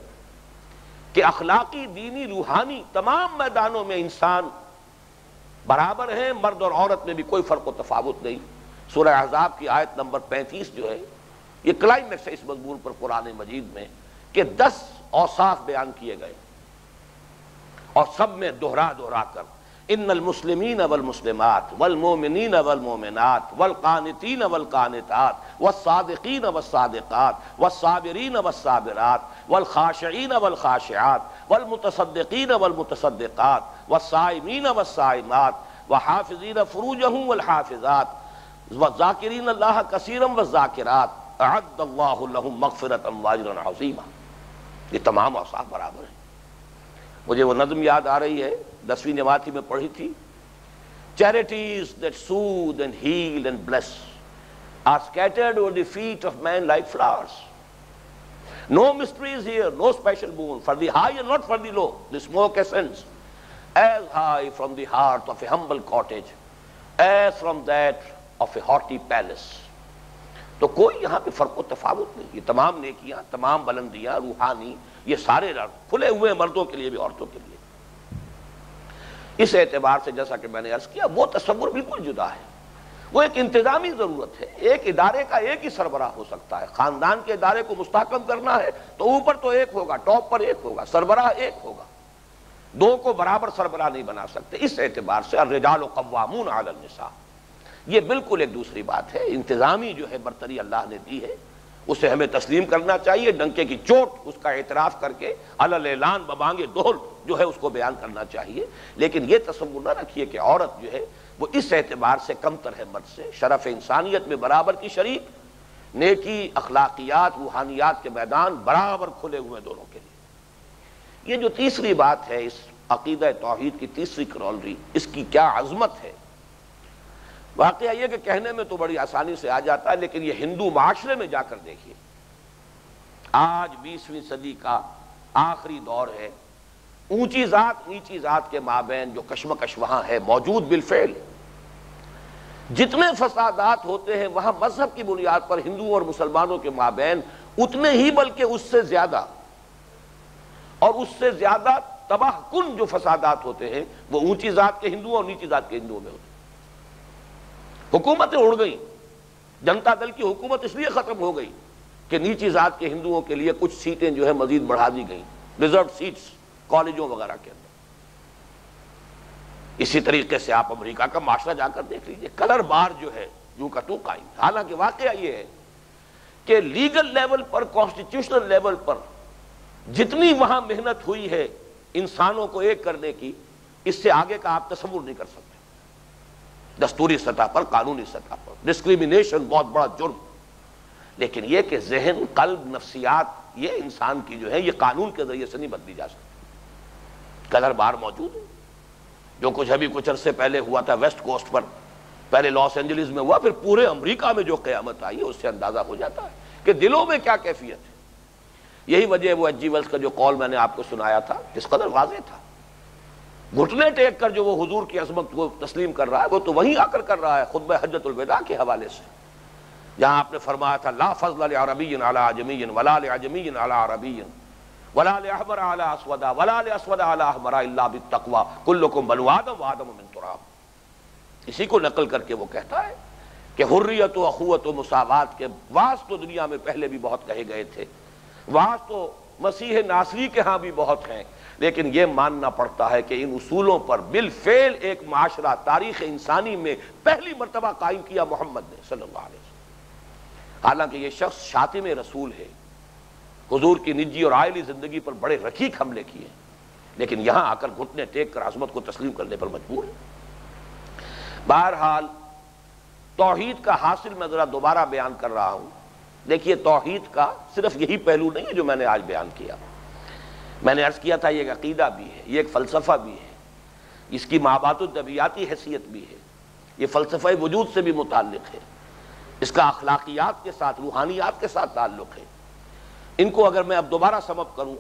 कि अखलाकी दीनी रूहानी तमाम मैदानों में इंसान बराबर है, मर्द और औरत में भी कोई फर्क व तफावत नहीं। सूरह अहज़ाब की आयत नंबर 35 जो है ये क्लाइमेक्स है इस मजमून पर कुरान मजीद में, कि 10 औसाफ बयान किए गए और सब में दोहरा दोहरा कर इन्नल मुस्लिमीन वल मुस्लिमात वल मोमिनीन वल मोमिनात वल कानितीन वल कानितात वस्सादिकीन वस्सादिकात वस्साबिरीन वस्साबिरात वल खाशिईन वल खाशिआत वल मुतसद्दिकीन वल मुतसद्दिकात वस्साइमीन वस्साइमात वहाफिज़ीन फ़ुरूजहुम वल हाफिज़ात वज़ाकिरीन अल्लाह कसीरम वज़ाकिरात अअद्दल्लाहु लहुम मग़फ़िरतन व अज्रन अज़ीमा। ये तमाम औसाफ़ बराबर हैं। मुझे वो नज़्म याद आ रही है 10वीं जमात में पढ़ी थी, charities that soothe and heal and bless are scattered on the feet of man like flowers, no mysteries here, no special boon for the high and not for the low, the smoke ascends as high from the heart of a humble cottage as from that of a haughty palace. तो कोई यहाँ पे फर्क और तफावत नहीं, ये तमाम नेकियां तमाम बुलंदियां रूहानी ये सारे खुले हुए मर्दों के लिए भी औरतों के लिए। इस एतबार से जैसा कि मैंने अर्ज किया वो तस्वुर बिल्कुल जुदा है, वो एक इंतजामी जरूरत है, एक इदारे का एक ही सरबराह हो सकता है। खानदान के इदारे को मुस्तहकम करना है तो ऊपर तो एक होगा, टॉप पर एक होगा, सरबराह एक होगा, दो को बराबर सरबराह नहीं बना सकते। इस एतबार से अर्रिजालु कव्वामून अला निसा ये बिल्कुल एक दूसरी बात है। इंतजामी जो है बरतरी अल्लाह ने दी है उसे हमें तस्लीम करना चाहिए, डंके की चोट उसका एतराफ़ करके अलल ऐलान बबांगे दोहल जो है उसको बयान करना चाहिए। लेकिन ये तस्वुर ना रखिए कि औरत जो है वो इस एतबार से कमतर है मर्द से, शरफ़ इंसानियत में बराबर की शरीक, नेकी अखलाकियात रूहानियात के मैदान बराबर खुले हुए दोनों के लिए। ये जो तीसरी बात है इस अक़ीदा तौहीद की तीसरी करौलरी, इसकी क्या अज़मत है। वाकया यह कि कहने में तो बड़ी आसानी से आ जाता है, लेकिन यह हिंदू माशरे में जाकर देखिए, आज 20वीं सदी का आखिरी दौर है, ऊंची जात नीची जात के माबैन जो कश्मकश वहां है मौजूद बिलफेल, जितने फसादात होते हैं वहां मजहब की बुनियाद पर हिंदुओं और मुसलमानों के माबैन उतने ही बल्कि उससे ज्यादा और उससे ज्यादा तबाहकुन जो फसादात होते हैं वो ऊंची जात के हिंदुओं और नीची जात के हिंदुओं में होते हैं। हुकूमतें उड़ गई, जनता दल की हुकूमत इसलिए ख़त्म हो गई कि नीची जात के हिंदुओं के लिए कुछ सीटें जो है मजीद बढ़ा दी गई, रिजर्व सीट्स कॉलेजों वगैरह के अंदर। इसी तरीके से आप अमेरिका का माशरा जाकर देख लीजिए, कलर बार जो है यूं का तू कायम। हालांकि वाकया ये है कि लीगल लेवल पर कॉन्स्टिट्यूशनल लेवल पर जितनी वहाँ मेहनत हुई है इंसानों को एक करने की, इससे आगे का आप तस्वुर नहीं कर सकते। दस्तूरी सतह पर कानूनी सतह पर डिस्क्रिमिनेशन बहुत बड़ा जुर्म, लेकिन यह कि जहन कल्ब नफ्सियात ये इंसान की जो है ये कानून के जरिए से नहीं बदली जा सकती। कलर बार मौजूद है, जो कुछ अभी कुछ अरसे पहले हुआ था वेस्ट कोस्ट पर, पहले लॉस एंजलिस में हुआ, फिर पूरे अमेरिका में जो क़यामत आई है उससे अंदाज़ा हो जाता है कि दिलों में क्या कैफियत है। यही वजह वो एच.जी. वेल्स का जो कॉल मैंने आपको सुनाया था किस कदर वाज़ेह था, घुटने टेक कर जो वो हुजूर की अज़मत को तस्लीम कर रहा है वो तो वहीं आकर कर रहा है। खुतबा हज्जतुल विदा के हवाले से जहाँ आपने फरमाया था ला फज़्ल लि अरबिय्यिन अला अजमिय्यिन वला लि अजमिय्यिन अला अरबिय्यिन वला लि अहमर अला अस्वद वला लि अस्वद अला अहमर इल्ला बित्तक़्वा कुल्लुकुम बनु आदम व आदम मिन तुराब। इसी को नकल करके वो कहता है कि हुर्रियत व अख़ुवत व मुसावात के वास तो दुनिया में पहले भी बहुत कहे गए थे, वास तो मसीह नासरी के यहाँ भी बहुत हैं, लेकिन यह मानना पड़ता है कि इन उसूलों पर बिलफेल एक माशरा तारीख इंसानी में पहली मरतबा कायम किया मोहम्मद ने सल्लल्लाहु अलैहि वसल्लम। हालांकि यह शख्स शातिम रसूल है, हुजूर की निजी और आयली जिंदगी पर बड़े रकीक हमले किए, लेकिन यहाँ आकर घुटने टेक कर आज़मत को तस्लीम करने पर मजबूर है। बहरहाल तौहीद का हासिल मैं ज़रा दोबारा बयान कर रहा हूँ। देखिए तौहीद का सिर्फ यही पहलू नहीं है जो मैंने आज बयान किया। मैंने अर्ज़ किया था ये एक अक़ीदा भी है, ये एक फ़लसफ़ा भी है, इसकी माबात-ओ-दबियाती हैसियत भी है, ये फ़लसफ़ा वजूद से भी मुताल्लिक़ है, इसका अखलाकियात के साथ रूहानियात के साथ ताल्लुक़ है। इनको अगर मैं अब दोबारा समअप करूँ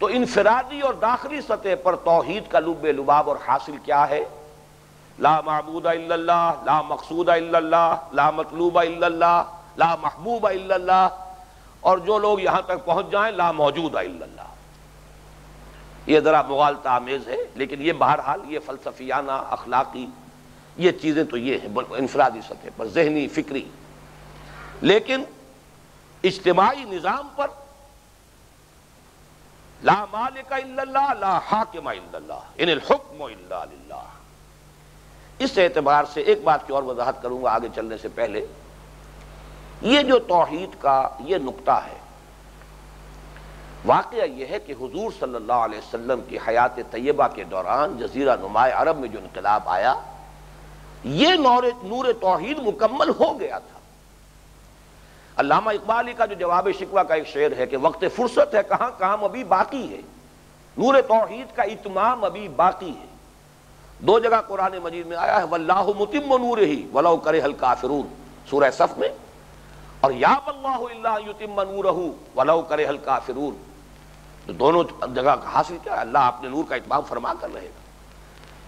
तो इनफिरादी और दाखिली सतह पर तौहीद का लुब लुबाब और हासिल क्या है? ला माबूदा इल्लल्लाह, ला मक़सूदा इल्लल्लाह, ला मतलूबा इल्लल्लाह, ला महबूबा इल्लल्लाह, और जो लोग यहाँ तक पहुँच जाएँ ला मौजूदा इल्लल्लाह। ये ज़रा मुग़ालता आमेज़ है, लेकिन ये बहरहाल ये फ़लसफियाना अखलाक़ी ये चीज़ें तो ये हैं इनफरादी सतह पर, जहनी फ़िक्री। लेकिन इज्तिमाई निज़ाम पर ला मालिका इल्लल्लाह, ला हाकिमा इल्लल्लाह, इनिल हुक्मु इल्ला लिल्लाह। इस एतबार से एक बात की और वजाहत करूँगा आगे चलने से पहले। ये जो तौहीद का ये नुक्ता है, वाक़या यह है कि हुज़ूर सल्लल्लाहु अलैहि वसल्लम की हयात तय्यबा के दौरान जज़ीरा नुमाए अरब में जो इनकलाब आया, ये नूर तौहीद मुकम्मल हो गया था। अल्लामा इकबाल का जो जवाब शिकवा का एक शेर है कि वक्त फुर्सत है कहाँ काम अभी बाकी है, नूर तौहीद का इत्माम अभी बाकी है। दो जगह कुरान मजीद में आया है वल्लाहु मुतिम्मु नूरिही वलौ करिहल काफिरून, सूरह सफ़ में, और या वल्लाहु इल्ला युतिम्मु नूरहु वलौ करिहल काफिरून। तो दोनों जगह का हासिल क्या है? अल्लाह अपने नूर का इत्माम फरमा कर रहेगा।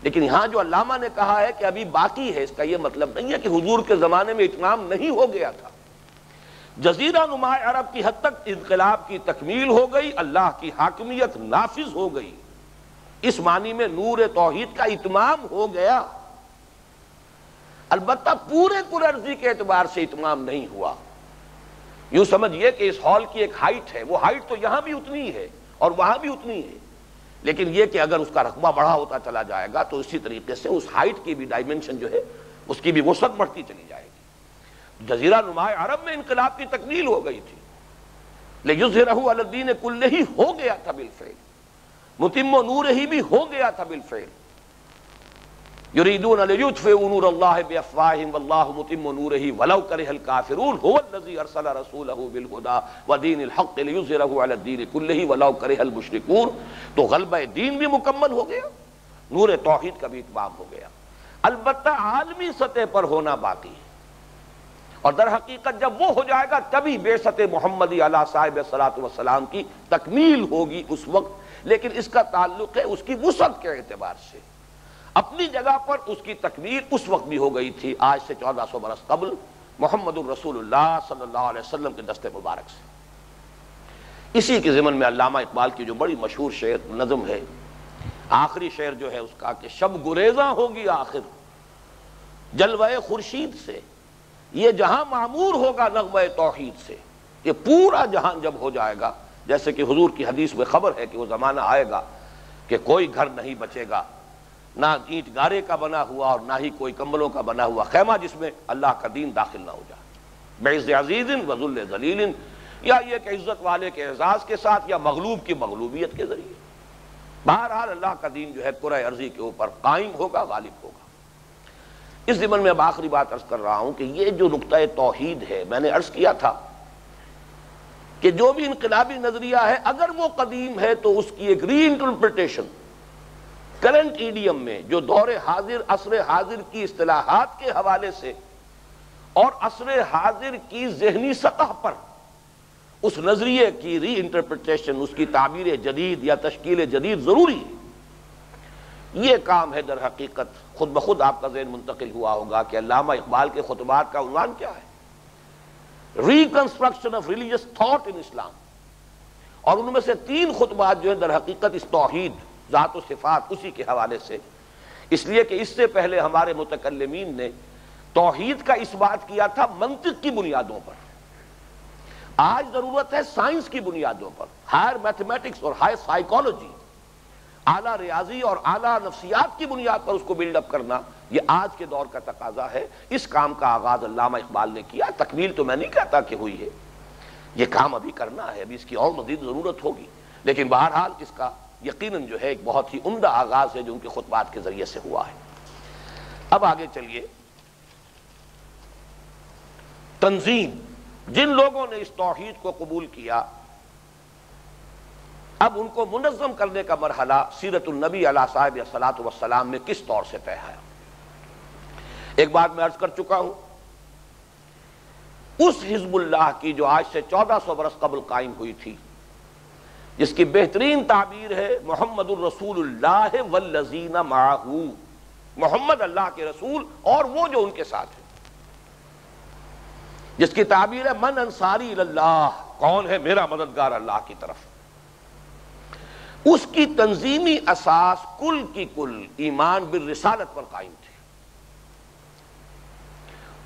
लेकिन यहाँ जो अल्लामा ने कहा है कि अभी बाकी है, इसका यह मतलब नहीं है कि हुजूर के ज़माने में इत्माम नहीं हो गया था। जज़ीरा नुमाए अरब की हद तक इनकलाब की तकमील हो गई, अल्लाह की हाकिमियत नाफिज हो गई। इस मानी में नूर तौहीद का इत्माम हो गया। अलबत्ता पूरे कुरअर्ज़ी के एतबार से इत्माम नहीं हुआ। यूँ समझिए कि इस हॉल की एक हाइट है, वो हाइट तो यहाँ भी उतनी है और वहाँ भी उतनी है, लेकिन ये कि अगर उसका रकबा बढ़ा होता चला जाएगा तो इसी तरीके से उस हाइट की भी डायमेंशन जो है उसकी भी वसअत बढ़ती चली जाएगी। जज़ीरा नुमाए अरब में इनकलाब की तकमील हो गई थी, लियुज़हिरहु अलद्दीन कुल्लही हो गया था बिलफेल, मुतिम्मु नूरही भी हो गया था बिलफेल। युरीदून लियुत्फ़िउ नूरल्लाहि बिअफ़वाहिहिम वल्लाहु मुतिम्मु नूरही वलौ करिहल काफ़िरून हुवल्लज़ी अरसला रसूलहू बिलहुदा व दीनिल हक़्क़ि लियुज़हिरहु अलद्दीन कुल्लिही वलौ करिहल मुश्रिकून। तो ग़ल्बे दीन भी मुकम्मल हो गया, नूर तौहीद का भी इत्माम हो गया। अलबत्ता आलमी सतह पर होना बाकी है, और दर हकीकत जब वो हो जाएगा तभी बेअसत मुहम्मदी अला साहिब सलातु वसलाम की तकमील होगी उस वक्त। लेकिन इसका ताल्लुक़ है उसकी वुसअत के एतबार से। अपनी जगह पर उसकी तकमील उस वक्त भी हो गई थी, आज से 1400 बरस कबल मोहम्मदुर रसूलुल्लाह सल्लल्लाहु अलैहि वसल्लम के दस्ते मुबारक से। इसी के ज़िमन में अल्लामा इकबाल की जो बड़ी मशहूर शेर नज़म है, आखिरी शेर जो है उसका कि शब गुरेज़ा होगी आखिर जलवे खुर्शीद से, ये जहाँ मामूर होगा नगमे तौहीद से। ये पूरा जहाँ जब हो जाएगा, जैसे कि हुजूर की हदीस में ख़बर है कि वो ज़माना आएगा कि कोई घर नहीं बचेगा, ना ईंट गारे का बना हुआ और ना ही कोई कंबलों का बना हुआ खैमा जिसमें अल्लाह का दीन दाखिल ना हो जाए। बेइज़्ज़ अज़ीज़िन वज़ुल्ल ज़लीलिन, या ये कि इज़्ज़त वाले के एजाज़ के साथ या मगलूब की मगलूबियत के ज़रिए। बहरहाल अल्लाह का दीन जो है कुरे अर्ज़ी के ऊपर कायम होगा, गालिब होगा। इस ज़िमन में अब आखिरी बात अर्ज़ कर रहा हूँ कि ये जो नुक्ता तौहीद है, मैंने अर्ज़ किया था कि जो भी इनकलाबी नज़रिया है अगर वो कदीम है तो उसकी एक री इंटरप्रटेशन करंट ईडियम में जो दौरे हाजिर असरे हाजिर की इस्तिलाहात के हवाले से और असरे हाजिर की जहनी सतह पर उस नजरिए की री इंटरप्रटेशन, उसकी ताबीर जदीद या तश्कील जदीद जरूरी है। यह काम है दर हकीकत। खुद ब खुद आपका जहन मुंतकिल हुआ होगा कि अल्लामा इकबाल के खुतबात का उन्वान क्या है, reconstruction of religious thought in इस्लाम, और उनमें से 3 खुतबात जो है दर हकीकत इस तौहीद ज़ात व सिफ़ात उसी के हवाले से। इसलिए कि इससे पहले हमारे मुतकल्लिमीन ने तौहीद का इस बात किया था मंतिक की बुनियादों पर, आज ज़रूरत है साइंस की बुनियादों पर, हायर मैथमेटिक्स और हायर साइकोलॉजी, आला रियाजी और आला नफ्सियात की बुनियाद पर उसको बिल्डअप करना, ये आज के दौर का तकाजा है। इस काम का आगाज़ अल्लामा इकबाल ने किया, तकमील तो मैं नहीं कहता कि हुई है, ये काम अभी करना है, अभी इसकी और मज़ीद ज़रूरत होगी। लेकिन बहरहाल इसका यकीनन जो है एक बहुत ही उम्दा आगाज़ है जो उनके खुतबात के ज़रिए से हुआ है। अब आगे चलिए, तंजीम, जिन लोगों ने इस तौहीद को कबूल किया अब उनको मुनज़्ज़म करने का मरहला सीरतुन नबी अला साहिब सलात वस्सलाम में किस तौर से तय है। एक बात मैं अर्ज कर चुका हूं, उस हिज़्बुल्लाह की जो आज से 1400 बरस कबल कायम हुई थी, जिसकी बेहतरीन ताबीर है मोहम्मदुर रसूलुल्लाह वल्लज़ीना माहू, मोहम्मद अल्लाह के रसूल और वो जो उनके साथ है, जिसकी ताबीर है मन अंसारी इल्लल्लाह, कौन है मेरा मददगार अल्लाह की तरफ। उसकी तंजीमी असास कुल की कुल ईमान बिल रिसालत पर कायम थी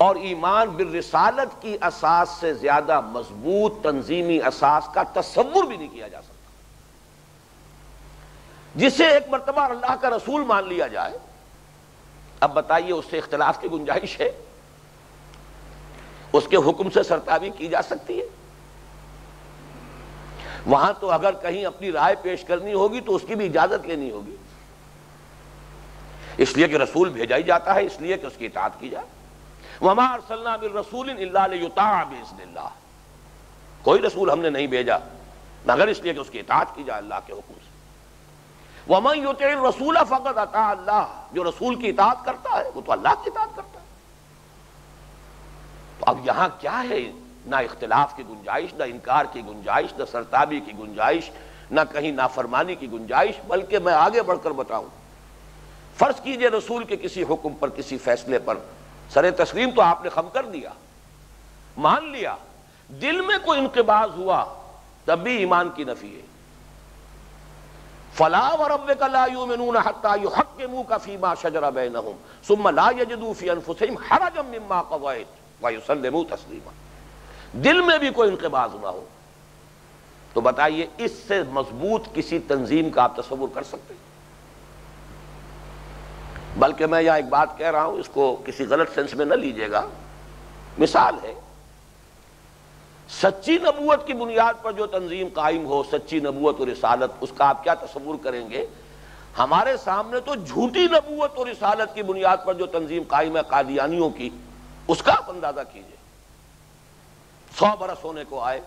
और ईमान बिल रिसालत की असास से ज्यादा मजबूत तंजीमी असास का तस्वुर भी नहीं किया जा सकता। जिसे एक मरतबा अल्लाह का रसूल मान लिया जाए, अब बताइए उससे इख्तलाफ की गुंजाइश है, उसके हुक्म से सरताबी की जा सकती है। वहां तो अगर कहीं अपनी राय पेश करनी होगी तो उसकी भी इजाजत लेनी होगी, इसलिए कि रसूल भेजा ही जाता है, इसलिए कि उसकी इताअत की जाए। वमा अरसलना बिल रसूलिन इल्ला लियुताअ बिइज़्निल्लाह, कोई रसूल हमने नहीं भेजा मगर इसलिए कि उसकी इताअत की जाए अल्लाह के हुक्म से। वमन युतिइर रसूल फक़द अता अल्लाह, जो रसूल की इताअत करता है वो तो अल्लाह की इताअत करता है। तो अब यहाँ क्या है, ना इख्तिलाफ की गुंजाइश, ना इनकार की गुंजाइश, ना सरताबी की गुंजाइश, ना कहीं नाफरमानी की गुंजाइश। बल्कि मैं आगे बढ़कर बताऊँ, फर्ज कीजिए रसूल के किसी हुक्म पर, किसी फैसले पर सरे तस्लीम तो आपने खम कर दिया, मान लिया, दिल में कोई इंकिबाज हुआ तब भी ईमान की नफी है। फला व रब्बिका ला युमिनूना हत्ता युहक्किमूका फीमा शजरा बैनहुम सुम्मा ला यजिदू फी अनफुसिहिम हरजम मिम्मा क़ज़ैत व युसल्लिमू तस्लीमा। दिल में भी कोई इंकिबाज हुआ हो तो बताइए इससे मजबूत किसी तंजीम का आप तस्वुर कर सकते हैं। बल्कि मैं यहाँ एक बात कह रहा हूँ, इसको किसी गलत सेंस में न लीजिएगा, मिसाल है। सच्ची नबूवत की बुनियाद पर जो तंजीम कायम हो, सच्ची नबूवत और रिसालत, उसका आप क्या तस्वुर करेंगे। हमारे सामने तो झूठी नबूवत और रिसालत की बुनियाद पर जो तंजीम कायम है कादियानियों की, उसका आप अंदाजा कीजिए। 100 बरस होने को आए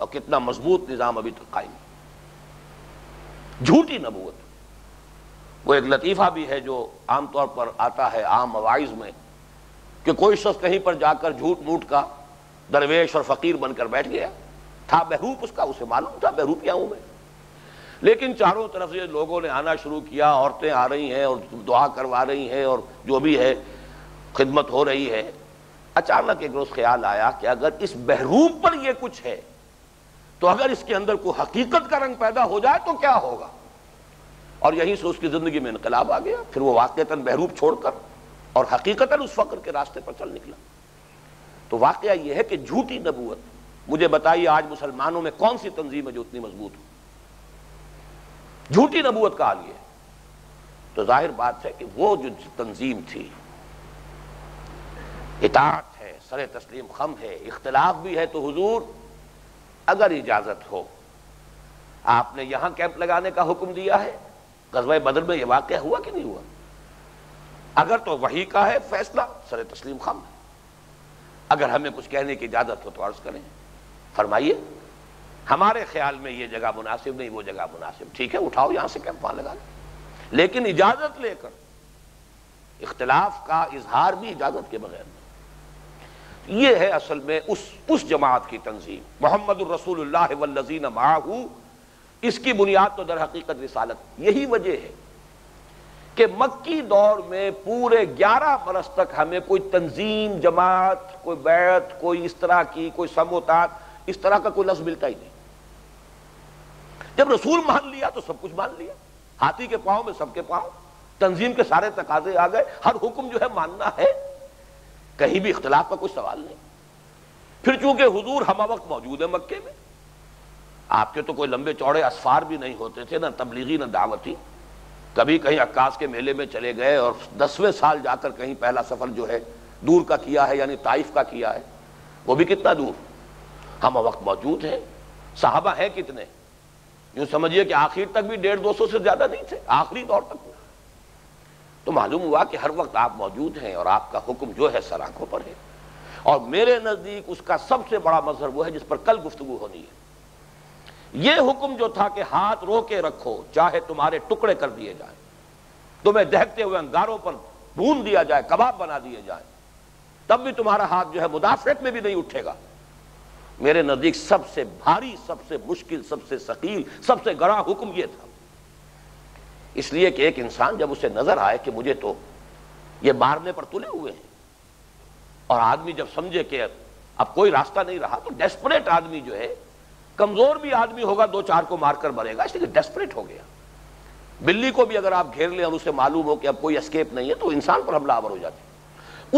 और कितना मजबूत निज़ाम अभी तक कायम है, झूठी नबूवत। वो एक लतीफ़ा भी है जो आमतौर पर आता है आम मवाइज़ में, कि कोई शख्स कहीं पर जाकर झूठ मूठ का दरवेश और फ़कीर बनकर बैठ गया था, बहरूप उसका, उसे मालूम था बहरूपिया हूँ मैं, लेकिन चारों तरफ से लोगों ने आना शुरू किया, औरतें आ रही हैं और दुआ करवा रही हैं और जो भी है खिदमत हो रही है। अचानक एक रोज़ ख्याल आया कि अगर इस बहरूप पर यह कुछ है तो अगर इसके अंदर कोई हकीकत का रंग पैदा हो जाए तो क्या होगा। और यहीं से उसकी ज़िंदगी में इनकलाब आ गया। फिर वो वाक़तन बहरूप छोड़कर और हकीकतन उस फ़क्र के रास्ते पर चल निकला। तो वाक़या ये है कि झूठी नबूवत, मुझे बताइए आज मुसलमानों में कौन सी तंजीम है जो उतनी मजबूत हो। झूठी नबूवत का हाल ये है। तो जाहिर बात है कि वो जो तंजीम थी, इताअत है, सरे तस्लीम खम है, इख्तलाफ भी है, तो हुजूर अगर इजाज़त हो, आपने यहाँ कैंप लगाने का हुक्म दिया है, ग़ज़वा बदर में यह वाक़या हुआ कि नहीं हुआ, अगर तो वही का है फैसला, सर तस्लीम खम है, अगर हमें कुछ कहने की इजाज़त हो तो अर्ज़ करें। फरमाइए हमारे ख्याल में ये जगह मुनासिब नहीं, वो जगह मुनासिब, ठीक है उठाओ यहाँ से कैंप लगा लें, लेकिन इजाज़त लेकर। इख्तलाफ का इजहार भी इजाज़त के बगैर नहीं। ये है असल में उस जमात की तंजीम, मोहम्मदुर रसूलुल्लाह वल्लज़ीना माअहू, इसकी बुनियाद तो दर हकीकत रिसालत। यही वजह है कि मक्की दौर में पूरे 11 बरस तक हमें कोई तंजीम, जमात, कोई बैत, कोई इस तरह की, कोई समोतात, इस तरह का कोई लफ्ज मिलता ही नहीं। जब रसूल मान लिया तो सब कुछ मान लिया, हाथी के पांव में सबके पांव, तंजीम के सारे तकाजे आ गए, हर हुक्म जो है मानना है, कहीं भी इख्तलाफ का कोई सवाल नहीं। फिर चूंकि हुजूर हम वक्त मौजूद है मक्के में, आपके तो कोई लंबे चौड़े असफार भी नहीं होते थे, ना तबलीगी ना दावती, कभी कहीं अक्कास के मेले में चले गए और 10वें साल जाकर कहीं पहला सफ़र जो है दूर का किया है, यानी ताइफ का किया है, वो भी कितना दूर। हम वक्त मौजूद हैं, साहबा हैं कितने, यूं समझिए कि आखिर तक भी 150-200 से ज्यादा नहीं थे, आखिरी दौर तक। तो मालूम हुआ कि हर वक्त आप मौजूद हैं और आपका हुक्म जो है सर आंखों पर है। और मेरे नजदीक उसका सबसे बड़ा मजहर वो है जिस पर कल गुफ्तगू होनी है। यह हुक्म जो था कि हाथ रोके रखो चाहे तुम्हारे टुकड़े कर दिए जाए, तुम्हें दहकते हुए अंगारों पर भून दिया जाए, कबाब बना दिए जाए, तब भी तुम्हारा हाथ जो है मुदाफरत में भी नहीं उठेगा। मेरे नजदीक सबसे भारी, सबसे मुश्किल, सबसे सकील, सबसे गड़ा हुक्म यह था। इसलिए कि एक इंसान जब उसे नजर आए कि मुझे तो ये मारने पर तुले हुए हैं, और आदमी जब समझे कि अब कोई रास्ता नहीं रहा, तो डेस्परेट आदमी जो है, कमजोर भी आदमी होगा, दो चार को मारकर मरेगा, इसलिए डेस्परेट हो गया। बिल्ली को भी अगर आप घेर लें और उसे मालूम हो कि अब कोई एस्केप नहीं है, तो इंसान पर हमला आवर हो जाते हैं।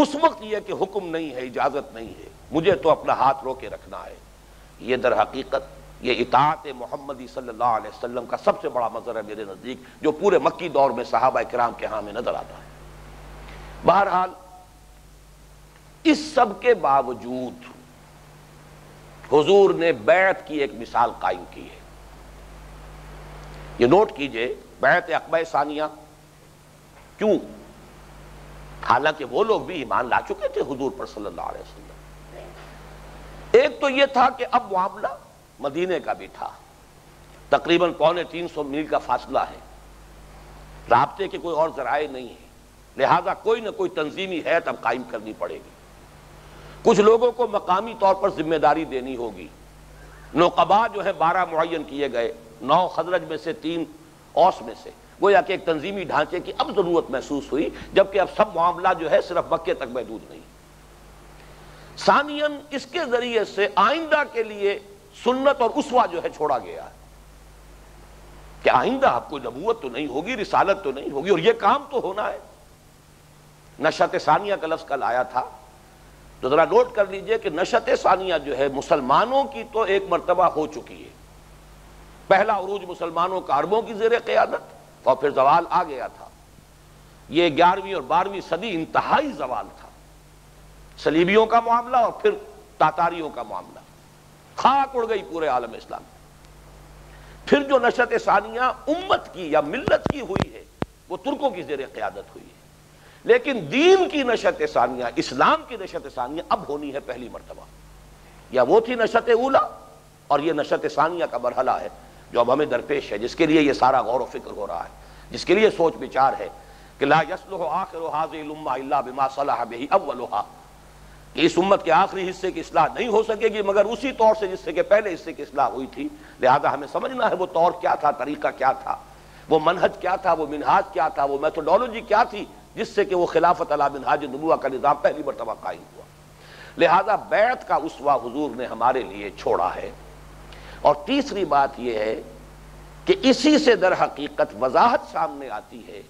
उस वक्त यह कि हुक्म नहीं है, इजाजत नहीं है, मुझे तो अपना हाथ रोके रखना है। यह दर हकीकत ये इताअत मोहम्मदी सल्लल्लाहु अलैहि वसल्लम का सबसे बड़ा मज़र है मेरे नज़दीक, जो पूरे मक्की दौर में सहाबा किराम के हां में नजर आता है। बहरहाल इस सब के बावजूद हुजूर ने बैत की एक मिसाल कायम की है। ये नोट कीजिए, बैत अक़बा सानिया क्यों, हालांकि वो लोग भी ईमान ला चुके थे हुजूर पर सल्लल्लाहु अलैहि वसल्लम। एक तो ये था कि अब मामला मदीने का भी था, तकरीबन 375 मील का फासला है, राब्ते के कोई और जराए नहीं है, लिहाजा कोई ना कोई तंजीमी है तब कायम करनी पड़ेगी। कुछ लोगों को मकामी तौर पर जिम्मेदारी देनी होगी। नौकबा जो है 12 मुअय्यन किए गए, 9 खजरज में से, 3 औस में से। गोया कि एक तंजीमी ढांचे की अब जरूरत महसूस हुई, जबकि अब सब मामला जो है सिर्फ मक्के तक महदूद नहीं। सानियन इसके जरिए से आइंदा के लिए सुन्नत और उसवा जो है छोड़ा गया है कि आइंदा आपको नबूवत तो नहीं होगी, रिसालत तो नहीं होगी, और यह काम तो होना है। नशत सानिया का लफ्ज कल आया था, तो जरा नोट कर लीजिए कि नशत सानिया जो है मुसलमानों की तो एक मरतबा हो चुकी है। पहला उरूज मुसलमानों का अरबों की जेर क़यादत और फिर जवाल आ गया था। यह 11वीं और 12वीं सदी इंतहाई जवाल था, सलीबियों का मामला और फिर तातारियों का मामला, खाक उड़ गई पूरे आलम इस्लाम। फिर जो नशत सानिया उम्मत की या मिल्लत की हुई है वो तुर्कों की जेर क़यादत हुई है, लेकिन दीन की नशत सानिया, इस्लाम की नशत सानिया अब होनी है पहली मरतबा। या वो थी नशत उला और ये नशत सानिया का मरहला है जो अब हमें दरपेश है, जिसके लिए ये सारा गौर व फिक्र हो रहा है, जिसके लिए सोच विचार है कि ला यसलुहु आखिरु हाज़िहिल उम्मा इल्ला बिमा सलाहा बिही अव्वलुहा, कि इस उम्मत के आखिरी हिस्से की इस्लाह नहीं हो सकेगी मगर उसी तौर से जिससे कि पहले हिस्से की इस्लाह हुई थी। लिहाजा हमें समझना है वो तौर क्या था, तरीका क्या था, वो मनहज क्या था, वो मिनहाज क्या था, वो मैथडोलॉजी क्या थी जिससे कि वो खिलाफत अला मिनहाज नबुव्वा का निज़ाम पहली मरतबा कायम हुआ। लिहाजा बैत का उसवा हुजूर ने हमारे लिए छोड़ा है। और तीसरी बात यह है कि इसी से दर हकीकत वजाहत सामने आती है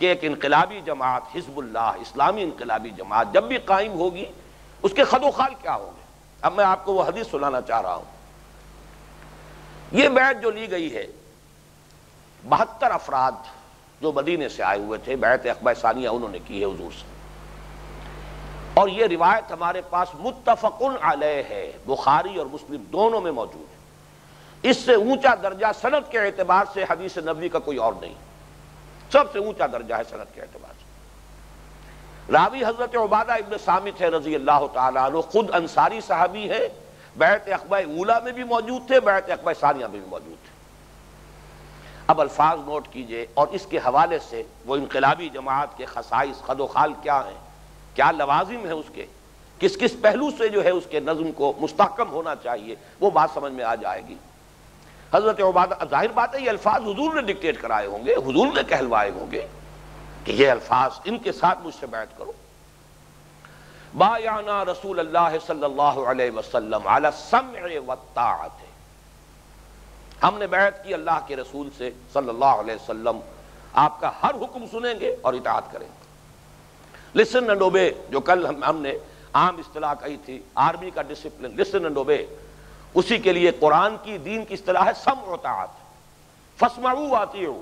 कि एक इनकलाबी जमात हिज़्बुल्लाह, इस्लामी इनकलाबी जमात जब भी कायम होगी उसके खदोखाल क्या होंगे। अब मैं आपको वो हदीस सुनाना चाह रहा हूं। ये बैत जो ली गई है, 72 अफराद जो मदीने से आए हुए थे, बैत अक़बा सानिया उन्होंने की है हुजूर से। और ये रिवायत हमारे पास मुत्तफ़क़ुन अलैह है, बुखारी और मुस्लिम दोनों में मौजूद है। इससे ऊंचा दर्जा सनद के एतबार से हदीस नबवी का कोई और नहीं, सबसे ऊंचा दर्जा है सनद के एतबार से। रावी हजरत उबादा इब्न सामित है रजी अल्लाह तआला अन्हु, खुद अंसारी साहबी है, बैत अक़बा उला में भी मौजूद थे, बैत अक़बा सानिया में भी मौजूद थे। अब अल्फाज नोट कीजिए और इसके हवाले से वो इनकलाबी जमात के खसाइस, खदोखाल क्या हैं, क्या लवाजिम है उसके, किस किस पहलू से जो है उसके नज़म को मुस्तहकम होना चाहिए, वो बात समझ में आ जाएगी। हज़रत उबादा, जाहिर बात है ये अल्फाज हुजूर ने डिक्टेट कराए होंगे, हुजूर ने कहलवाए होंगे कि ये अल्फाज, इनके साथ मुझसे बैत करो। बायाना रसूल अल्लाह सल्लल्लाहु अलैहि वसल्लम अला सम्'i व ताअत, हमने बैत की अल्लाह के रसूल से सल्लल्लाहु अलैहि वसल्लम, आपका हर हुक्म सुनेंगे और इताअत करेंगे। लिसन एंड ओबे, जो कल हमने आम इस्तिलाह कही थी, आर्मी का डिसिप्लिन, लिसन एंड ओबे, उसी के लिए कुरान की, दीन की इस्तिलाह है सम्अ व ताअत। फस्मअू व अतीऊ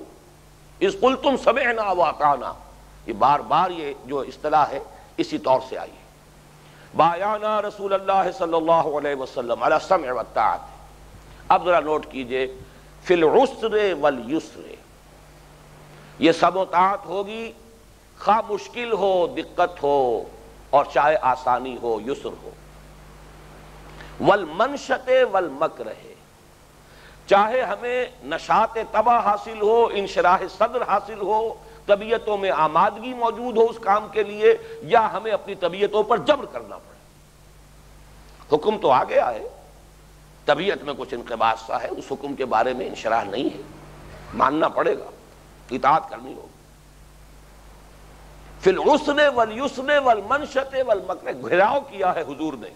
इज़ क़ुल्तुम समिअना व अताना, ये बार बार ये जो इस्तिलाह है इसी तौर से आई है। बायाना रसूलल्लाह सल्लल्लाहु अलैहि वसल्लम अला सम्अ व ताअत। अब जरा नोट कीजिए, फिल उस्रे वल युस्रे, ये सबोतात होगी, खा मुश्किल हो, दिक्कत हो और चाहे आसानी हो, युस्र हो। वल मनशते वल मकर है, चाहे हमें नशात तबा हासिल हो, इंशराह सदर हासिल हो, तबीयतों में आमादगी मौजूद हो उस काम के लिए, या हमें अपनी तबीयतों पर जबर करना पड़े। हुक्म तो आ गया है, तबीयत में कुछ इंकबास सा है, उस हुक्म के बारे में इंशराह नहीं है, मानना पड़ेगा, इताअत करनी होगी। फिल उसने वल युसने वल मनशते वल मकरे, घिराव किया है हुजूर ने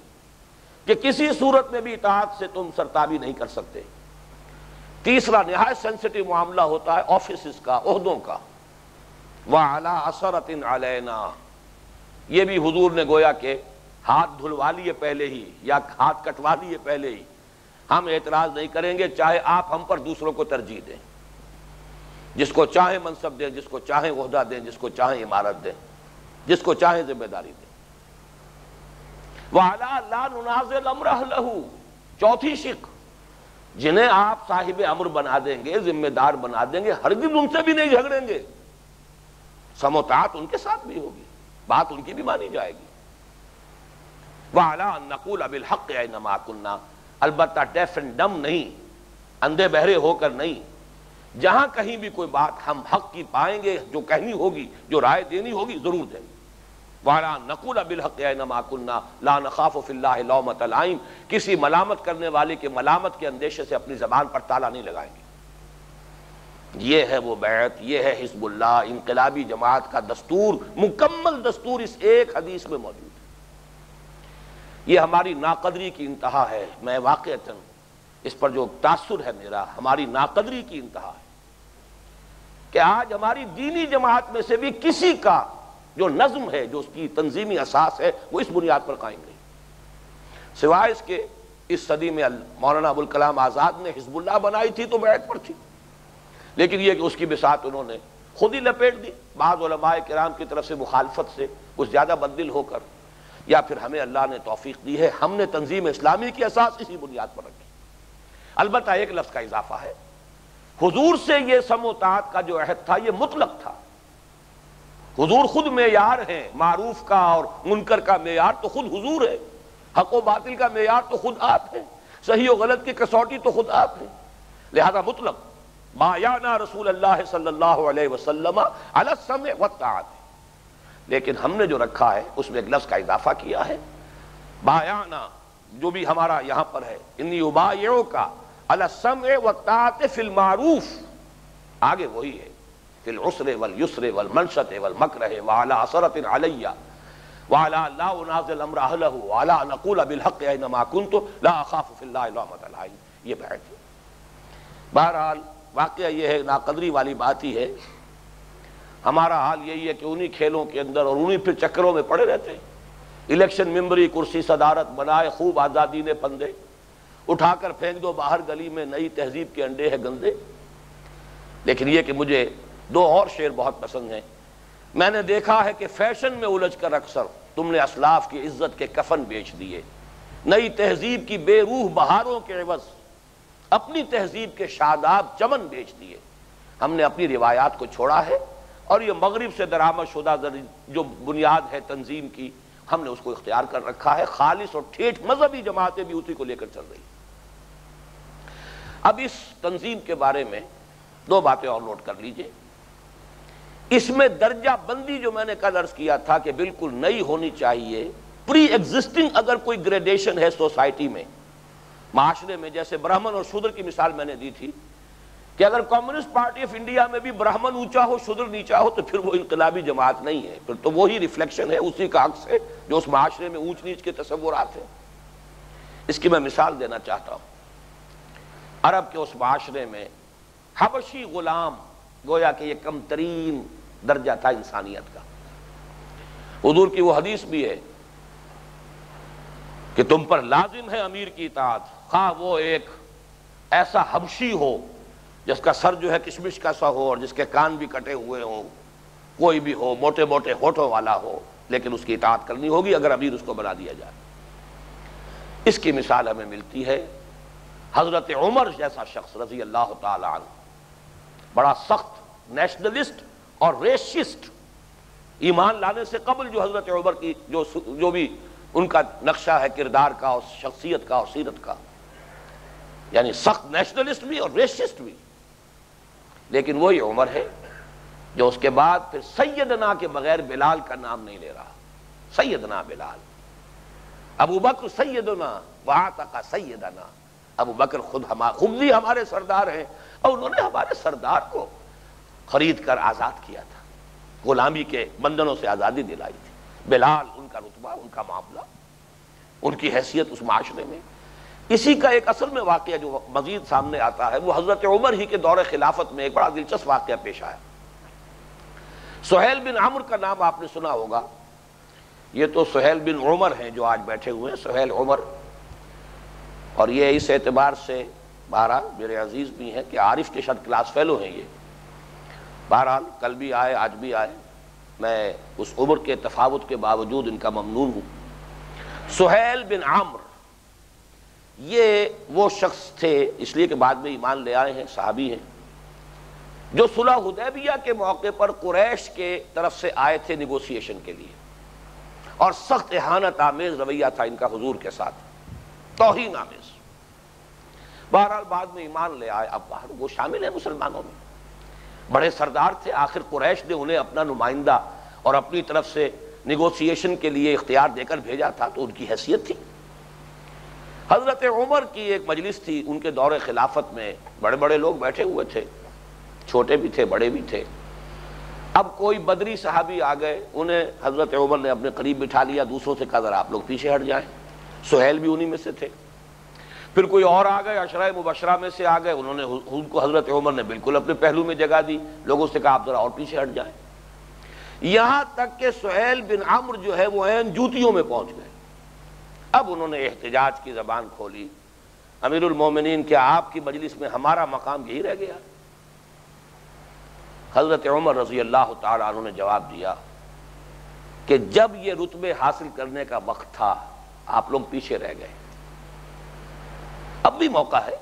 कि किसी सूरत में भी इताअत से तुम सरताबी नहीं कर सकते। तीसरा निहायत सेंसिटिव मामला होता है ऑफिस का, ओहदों का। वह अला असरतिन अलैना, ये भी हुजूर ने गोया के हाथ धुलवा लिए पहले ही या हाथ कटवा लिए पहले ही, हम एतराज नहीं करेंगे चाहे आप हम पर दूसरों को तरजीह दें, जिसको चाहे मनसब दें, जिसको चाहे ओहदा दें, जिसको चाहे इमारत दें, जिसको चाहे जिम्मेदारी दें। वाला ला नुनाज़िल अम्रह लहू, चौथी शिक, जिन्हें आप साहिब अम्र बना देंगे, जिम्मेदार बना देंगे, हरगिज़ उनसे भी नहीं झगड़ेंगे। समोतात उनके साथ भी होगी, बात उनकी भी मानी जाएगी। वाला नकुल अबिल हक या नमा कुन्ना, अलबत्ता डेफ एंड डम नहीं, अंधे बहरे होकर नहीं, जहां कहीं भी कोई बात हम हक की पाएंगे, जो कहनी होगी, जो राय देनी होगी, जरूर देंगे। वाला नकुल अबिल हक या नमा कुन्ना ला नखाफ फिल्लाह लौमत लाइम, किसी मलामत करने वाले के मलामत के अंदेशे से अपनी जबान पर ताला नहीं लगाएंगे। ये है वो बैत, ये है हिज़्बुल्लाह, इंकलाबी जमात का दस्तूर, मुकम्मल दस्तूर इस एक हदीस में मौजूद है। ये हमारी नाकदरी की इंतहा है, मैं वाक़अतन इस पर जो तासुर है मेरा, हमारी नाकदरी की इंतहा है कि आज हमारी दीनी जमात में से भी किसी का जो नज़म है, जो उसकी तंजीमी असास है, वो इस बुनियाद पर कायम नहीं, सिवाय इसके इस सदी में मौलाना अबुल कलाम आज़ाद ने हिज़्बुल्लाह बनाई थी तो बैत पर थी, लेकिन यह कि उसकी बिसात उन्होंने खुद ही लपेट दी, बाद उलमाए किराम की तरफ से मुखालफत से कुछ ज़्यादा बददिल होकर, या फिर हमें अल्लाह ने तौफीक दी है, हमने तंजीम इस्लामी की असास इसी बुनियाद पर रखी। अलबत्ता एक लफ्ज़ का इजाफा है, हुजूर से यह समोतात का जो अहद था यह मुतलक था। हुजूर खुद मेयार हैं, मारूफ का और मुनकर का मेयार तो खुद हुजूर है, हक व बातिल का मेयार तो खुद आप है, सही और गलत की कसौटी तो खुद आप है, लिहाजा मुतलक मायाना रसूल अल्लाह सल्लल्लाहु अलैहि वसल्लम अला समे व ताअत। लेकिन हमने जो रखा है उसमें एक लफ्ज़ का इजाफा किया है, बायाना, जो भी हमारा यहाँ पर है, इन्नी उबायों का अला समे व ताअत फिल मारूफ, आगे वही है, फिल उसरे वल युसरे वल मनशते वल मकरे वाला असरतिन अलैया वाला ला उनाज़िल अम्रा अहलहु वाला नक़ूल बिल हक़ ऐनमा कुन्तु ला अख़ाफ़ु फ़िल्लाह लौमत लाइम। ये बैत है। बहरहाल वाक़या ये है, नाकदरी वाली बात ही है, हमारा हाल यही है कि उन्हीं खेलों के अंदर और उन्हीं फिर चक्करों में पड़े रहते हैं। इलेक्शन मेम्बरी कुर्सी सदारत बनाए, खूब आज़ादी ने पंदे उठाकर फेंक दो बाहर गली में, नई तहजीब के अंडे हैं गंदे। लेकिन यह कि मुझे दो और शेर बहुत पसंद हैं, मैंने देखा है कि फैशन में उलझ कर अक्सर तुमने असलाफ की इज्जत के कफन बेच दिए, नई तहजीब की बेरूह बहारों के एवज़ अपनी तहजीब के शादाब चमन बेच दिए। हमने अपनी रिवायात को छोड़ा है और ये मगरिब से दरामद शुदा जो बुनियाद है तंजीम की, हमने उसको इख्तियार कर रखा है। खालिस और ठेठ मजहबी जमातें भी उसी को लेकर चल रही। अब इस तंजीम के बारे में दो बातें और नोट कर लीजिए। इसमें दर्जा बंदी जो मैंने कल अर्ज किया था कि बिल्कुल नई होनी चाहिए, प्री एग्जिस्टिंग अगर कोई ग्रेडेशन है सोसाइटी में, माशरे में, जैसे ब्राह्मण और शूद्र की मिसाल मैंने दी थी कि अगर कम्युनिस्ट पार्टी ऑफ इंडिया में भी ब्राह्मण ऊंचा हो, शूद्र नीचा हो, तो फिर वो इंकलाबी जमात नहीं है, फिर तो वही रिफ्लेक्शन है, उसी का अक्स है जो उस माशरे में ऊंच नीच के तस्वुरात हैं। इसकी मैं मिसाल देना चाहता हूँ। अरब के उस माशरे में हबशी गुलाम गोया कि ये कमतरीन दर्जा था इंसानियत का। हुजूर की वो हदीस भी है कि तुम पर लाजिम है अमीर की इताअत, खा वो एक ऐसा हबशी हो जिसका सर जो है किशमिश का सा हो और जिसके कान भी कटे हुए हों, कोई भी हो, मोटे मोटे होठों वाला हो, लेकिन उसकी इताअत करनी होगी अगर अमीर उसको बना दिया जाए। इसकी मिसाल हमें मिलती है हजरत उमर जैसा शख्स रजी अल्लाह ताला अन्हु, बड़ा सख्त नेशनलिस्ट और रेसिस्ट, ईमान लाने से कबल जो हजरत उमर की जो भी उनका नक्शा है किरदार का और शख्सियत का और सीरत का, यानी सख्त नेशनलिस्ट भी और रेसिस्ट भी, लेकिन वही उमर है जो उसके बाद फिर सैयदना के बगैर बिलाल का नाम नहीं ले रहा। सैयदना बिलाल, अबू बकर सैयदना वाता का सैयदना, अबू बकर खुद भी हमारे सरदार हैं और उन्होंने हमारे सरदार को खरीद कर आज़ाद किया था, गुलामी के बंधनों से आज़ादी दिलाई थी। बिलाल, उनका रुतबा, उनका मामला, उनकी हैसियत उस माशरे में, इसी का एक असल में वाक़या जो मजीद सामने आता है वो हज़रत उमर ही के दौर खिलाफत में एक बड़ा दिलचस्प वाक़या पेश आया। सुहेल बिन अम्र का नाम आपने सुना होगा, ये तो सुहेल बिन उमर हैं जो आज बैठे हुए हैं, सुहेल उमर, और ये इस एतबार से बहरहाल मेरे अजीज़ भी हैं कि आरिफ के शायद क्लास फेलो हैं ये। बहरहाल कल भी आए आज भी आए, मैं उस उम्र के तफावत के बावजूद इनका ममनून हूँ। सुहेल बिन अम्र ये वो शख्स थे, इसलिए कि बाद में ईमान ले आए हैं, साहबी हैं, जो सुलह हुदैबिया के मौके पर कुरैश के तरफ से आए थे निगोसिएशन के लिए, और सख्त एहानत आमेज रवैया था इनका हुजूर के साथ, तौहीन आमेज। बहरहाल बाद में ईमान ले आए, अब बाहर वो शामिल है मुसलमानों में, बड़े सरदार थे। आखिर कुरैश ने उन्हें अपना नुमाइंदा और अपनी तरफ से निगोसिएशन के लिए इख्तियार देकर भेजा था, तो उनकी हैसियत थी। हजरत उमर की एक मजलिस थी, उनके दौरे खिलाफत में बड़े बड़े लोग बैठे हुए थे, छोटे भी थे बड़े भी थे। अब कोई बदरी साहबी आ गए, उन्हें हजरत उमर ने अपने करीब बिठा लिया, दूसरों से कहा जरा आप लोग पीछे हट जाएं, सुहेल भी उन्हीं में से थे। फिर कोई और आ गए, अशराए मुबशरा में से आ गए, उन्होंने उनको हजरत उमर ने बिल्कुल अपने पहलू में जगह दी, लोगों से कहा आप जरा और पीछे हट जाएं। यहाँ तक के सुहेल बिन अम्र जो है वो ऐन जूतियों में पहुँच गए। अब उन्होंने एहतिजाज की ज़बान खोली, अमीरुल मोमिनीन क्या आपकी मजलिस में हमारा मकाम यही रह गया? हज़रत उमर रज़ी अल्लाह ताला अन्हु ने जवाब दिया कि जब ये रुतबे हासिल करने का वक्त था आप लोग पीछे रह गए, अब भी मौका है,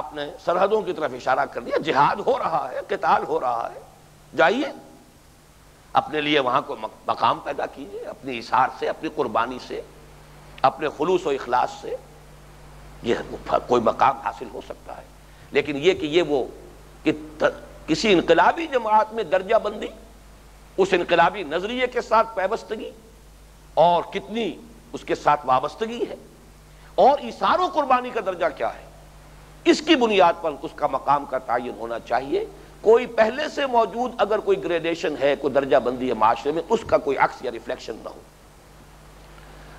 आपने सरहदों की तरफ इशारा कर दिया, जिहाद हो रहा है, किताल हो रहा है, जाइए अपने लिए वहाँ को मकाम पैदा कीजिए, अपनी इसार से, अपनी कुर्बानी से, अपने खुलूस और इखलास से यह कोई मकाम हासिल हो सकता है। लेकिन ये कि ये वो कि किसी इनकलाबी जमात में दर्जा बंदी, उस इनकलाबी नजरिए के साथ पैबस्तगी और कितनी उसके साथ वाबस्तगी है और इशारों कुर्बानी का दर्जा क्या है, इसकी बुनियाद पर उसका मकाम का तयन होना चाहिए। कोई पहले से मौजूद अगर कोई ग्रेडेशन है, कोई दर्जा बंदी है माशरे में, उसका कोई अक्स या रिफ्लेक्शन ना हो।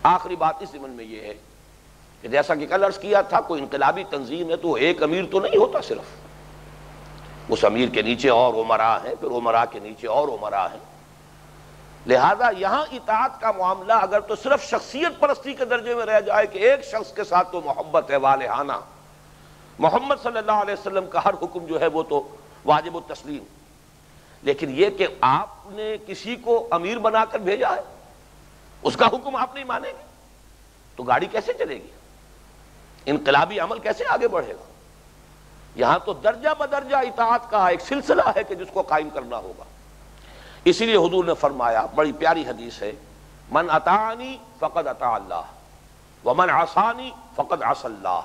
आखिरी बात इस ज़िमन में यह है कि जैसा कि कल अर्ज किया था, कोई इनकलाबी तंजीम है तो एक अमीर तो नहीं होता, सिर्फ उस अमीर के नीचे और उमरा हैं, फिर उमरा के नीचे और उमरा हैं। लिहाजा यहाँ इताअत का मामला अगर तो सिर्फ शख्सियत परस्ती के दर्जे में रह जाए कि एक शख्स के साथ तो मोहब्बत है वालेहाना, मोहम्मद सल्लल्लाहु अलैहि वसल्लम का हर हुक्म जो है वो तो वाजिब तस्लीम, लेकिन ये कि आपने किसी को अमीर बनाकर भेजा है, उसका हुक्म आप नहीं मानेंगे तो गाड़ी कैसे चलेगी, इनकलाबी अमल कैसे आगे बढ़ेगा? यहाँ तो दर्जा बदर्जा इताअत का एक सिलसिला है कि जिसको कायम करना होगा। इसीलिए हुजूर ने फरमाया, बड़ी प्यारी हदीस है, मन अतानी फ़कद अता अल्लाह व मन आसानी फ़कद असल्लाह,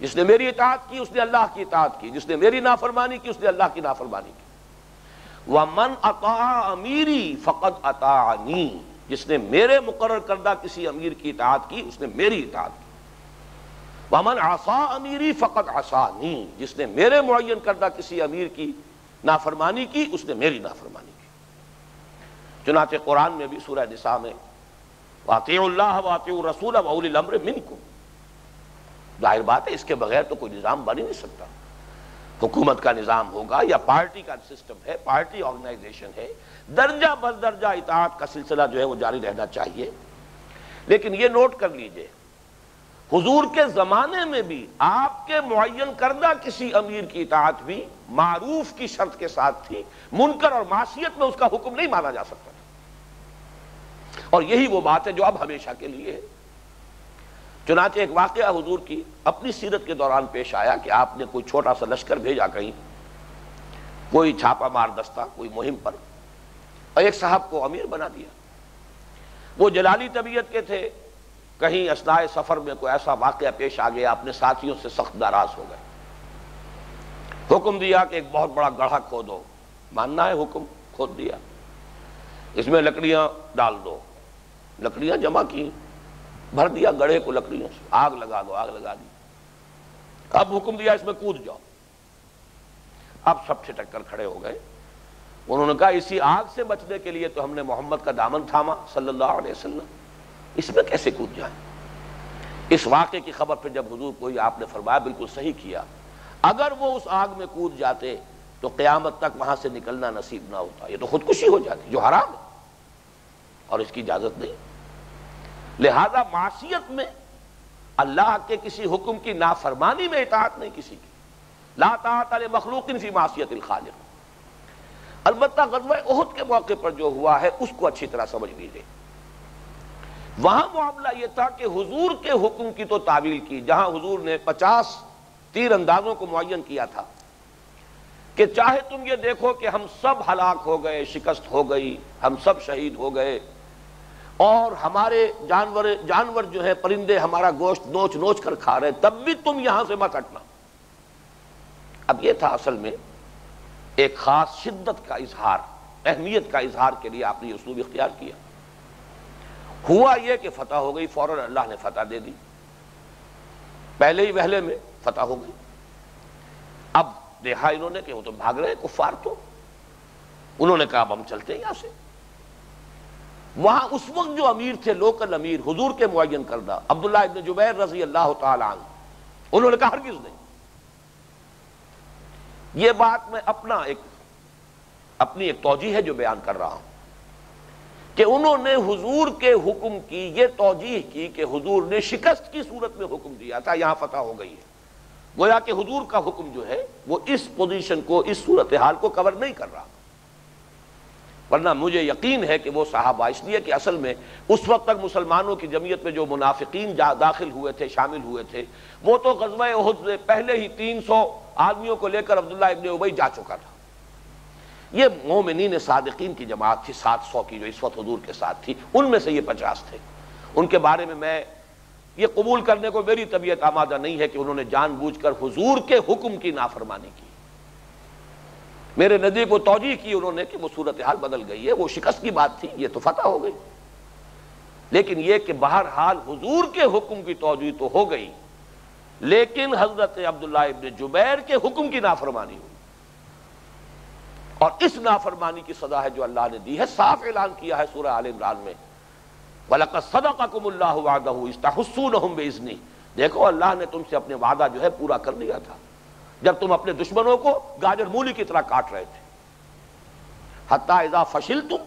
जिसने मेरी इताअत की उसने अल्लाह की इताअत की, जिसने मेरी नाफरमानी की उसने अल्लाह की नाफरमानी की, व मन अता अमीरी फ़कद अतानी, जिसने मेरे मुकर्रर करदा किसी अमीर की इताअत की उसने मेरी इताअत की, व मन आसा अमीरी फ़कद आसानी, जिसने मेरे मुअय्यन करदा किसी अमीर की नाफरमानी की उसने मेरी नाफरमानी। चुनांचे कुरान में भी सूरह निसा में वातिउल्लाह वातिउर रसूल व उलिल अम्र मिनकुम, जाहिर बात है इसके बगैर तो कोई निज़ाम बन ही नहीं सकता। हुकूमत का निज़ाम होगा या पार्टी का सिस्टम है, पार्टी ऑर्गेनाइजेशन है, दर्जा बद दर्जा इताअत का सिलसिला जो है वो जारी रहना चाहिए। लेकिन ये नोट कर लीजिए, हुजूर के ज़माने में भी आपके मुअय्यन करदा किसी अमीर की इताअत भी मारूफ की शर्त के साथ थी, मुनकर और मासियत में उसका हुक्म नहीं माना जा सकता था। और यही वो बात है जो अब हमेशा के लिए है। चुनाचे एक वाकया हुजूर की अपनी सीरत के दौरान पेश आया कि आपने कोई छोटा सा लश्कर भेजा कहीं, कोई छापा मार दस्ता कोई मुहिम पर, और एक साहब को अमीर बना दिया। वो जलाली तबीयत के थे, कहीं असनाए सफर में कोई ऐसा वाकया पेश आ गया, अपने साथियों से सख्त नाराज हो गए। हुक्म दिया कि एक बहुत बड़ा गढ़ा खोदो, मानना है हुक्म, खोद दिया, इसमें लकड़ियां डाल दो। लकड़ियां जमा की, भर दिया गढ़े को लकड़ियों से, आग लगा दो, आग लगा दी। अब हुक्म दिया इसमें कूद जाओ। अब सब छिटक कर खड़े हो गए। उन्होंने कहा इसी आग से बचने के लिए तो हमने मोहम्मद का दामन थामा सल्लल्लाहु अलैहि वसल्लम, इसमें कैसे कूद जाए। इस वाक़े की खबर पर जब हुजूर को आपने फरमाया बिल्कुल सही किया, अगर वो उस आग में कूद जाते तो क़यामत तक वहाँ से निकलना नसीब ना होता, ये तो खुदकुशी हो जाती जो हराम है और इसकी इजाज़त नहीं। लिहाजा मासियत में अल्लाह के किसी हुक्म की नाफरमानी में इताअत नहीं किसी की, ला ताअत अल मखलूकिन फी मासियतिल खालिक़। अलबत्ता ग़ज़वा-ए उहद के मौके पर जो हुआ है उसको अच्छी तरह समझ लीजिए। वहाँ मामला ये था कि हुजूर के हुक्म की तो तावील की, जहाँ हुजूर ने 50 तीर अंदाजों को मुअय्यन किया था कि चाहे तुम ये देखो कि हम सब हलाक हो गए, शिकस्त हो गई, हम सब शहीद हो गए और हमारे जानवर जो है परिंदे हमारा गोश्त नोच नोच कर खा रहे, तब भी तुम यहां से मत हटना। अब ये था असल में एक खास शिद्दत का इजहार, अहमियत का इजहार के लिए आपने उसलूब इख्तियार किया। हुआ यह कि फतह हो गई, फौरन अल्लाह ने फतह दे दी, पहले ही वहले में फतह हो गई। अब देखा इन्होंने कि वो तो भाग रहे कुफार, तो उन्होंने कहा अब हम चलते हैं यहाँ से। वहां उस वक्त जो अमीर थे, लोकल अमीर, हुजूर के मुअय्यन करदा अब्दुल्लाह इब्न जुबैर रजी अल्लाह तआला अन्हु, उन्होंने कहा हरगिज नहीं। ये बात मैं अपनी एक तौजीह है जो बयान कर रहा हूं कि उन्होंने हुजूर के हुक्म की ये तौजीह की कि हुजूर ने शिकस्त की सूरत में हुक्म दिया था, यहां फतह हो गई है, गोया कि हुजूर का हुक्म जो है वो इस पोजीशन को, इस सूरत हाल को कवर नहीं कर रहा। वरना मुझे यकीन है कि वो साहबा, इसलिए कि असल में उस वक्त तक मुसलमानों की जमीयत में जो मुनाफिकीन दाखिल हुए थे, शामिल हुए थे, वो तो ग़ज़वा-ए उहद से पहले ही 300 आदमियों को लेकर अब्दुल्ला इब्न उबई जा चुका था। ये मोमिनीन सादिकीन की जमात थी 700 की जो इस वक्त हुजूर के साथ थी, उनमें से ये 50 थे। उनके बारे में मैं ये कबूल करने को मेरी तबीयत आमादा नहीं है कि उन्होंने जानबूझकर हुजूर के हुक्म की नाफरमानी की। मेरे नज़दीक वो तौजीह की उन्होंने कि वो सूरत हाल बदल गई है, वो शिकस्त की बात थी, ये तो फतह हो गई। लेकिन ये कि बहरहाल हुजूर के हुक्म की तौजीह तो हो गई, लेकिन हजरत अब्दुल्ला इब्न जुबैर के हुक्म की नाफरमानी हुई और इस नाफरमानी की सजा है जो अल्लाह ने दी है। साफ ऐलान किया है सूरह आल इमरान में, वलक़द सदक़कुमुल्लाहु वअदहु इस्तहुस्सूनहुम बिइज़्निह, देखो अल्लाह ने तुमसे अपने वादा जो है पूरा कर लिया था जब तुम अपने दुश्मनों को गाजर मूली की तरह काट रहे थे। हत्ता इज़ा फशिलतुम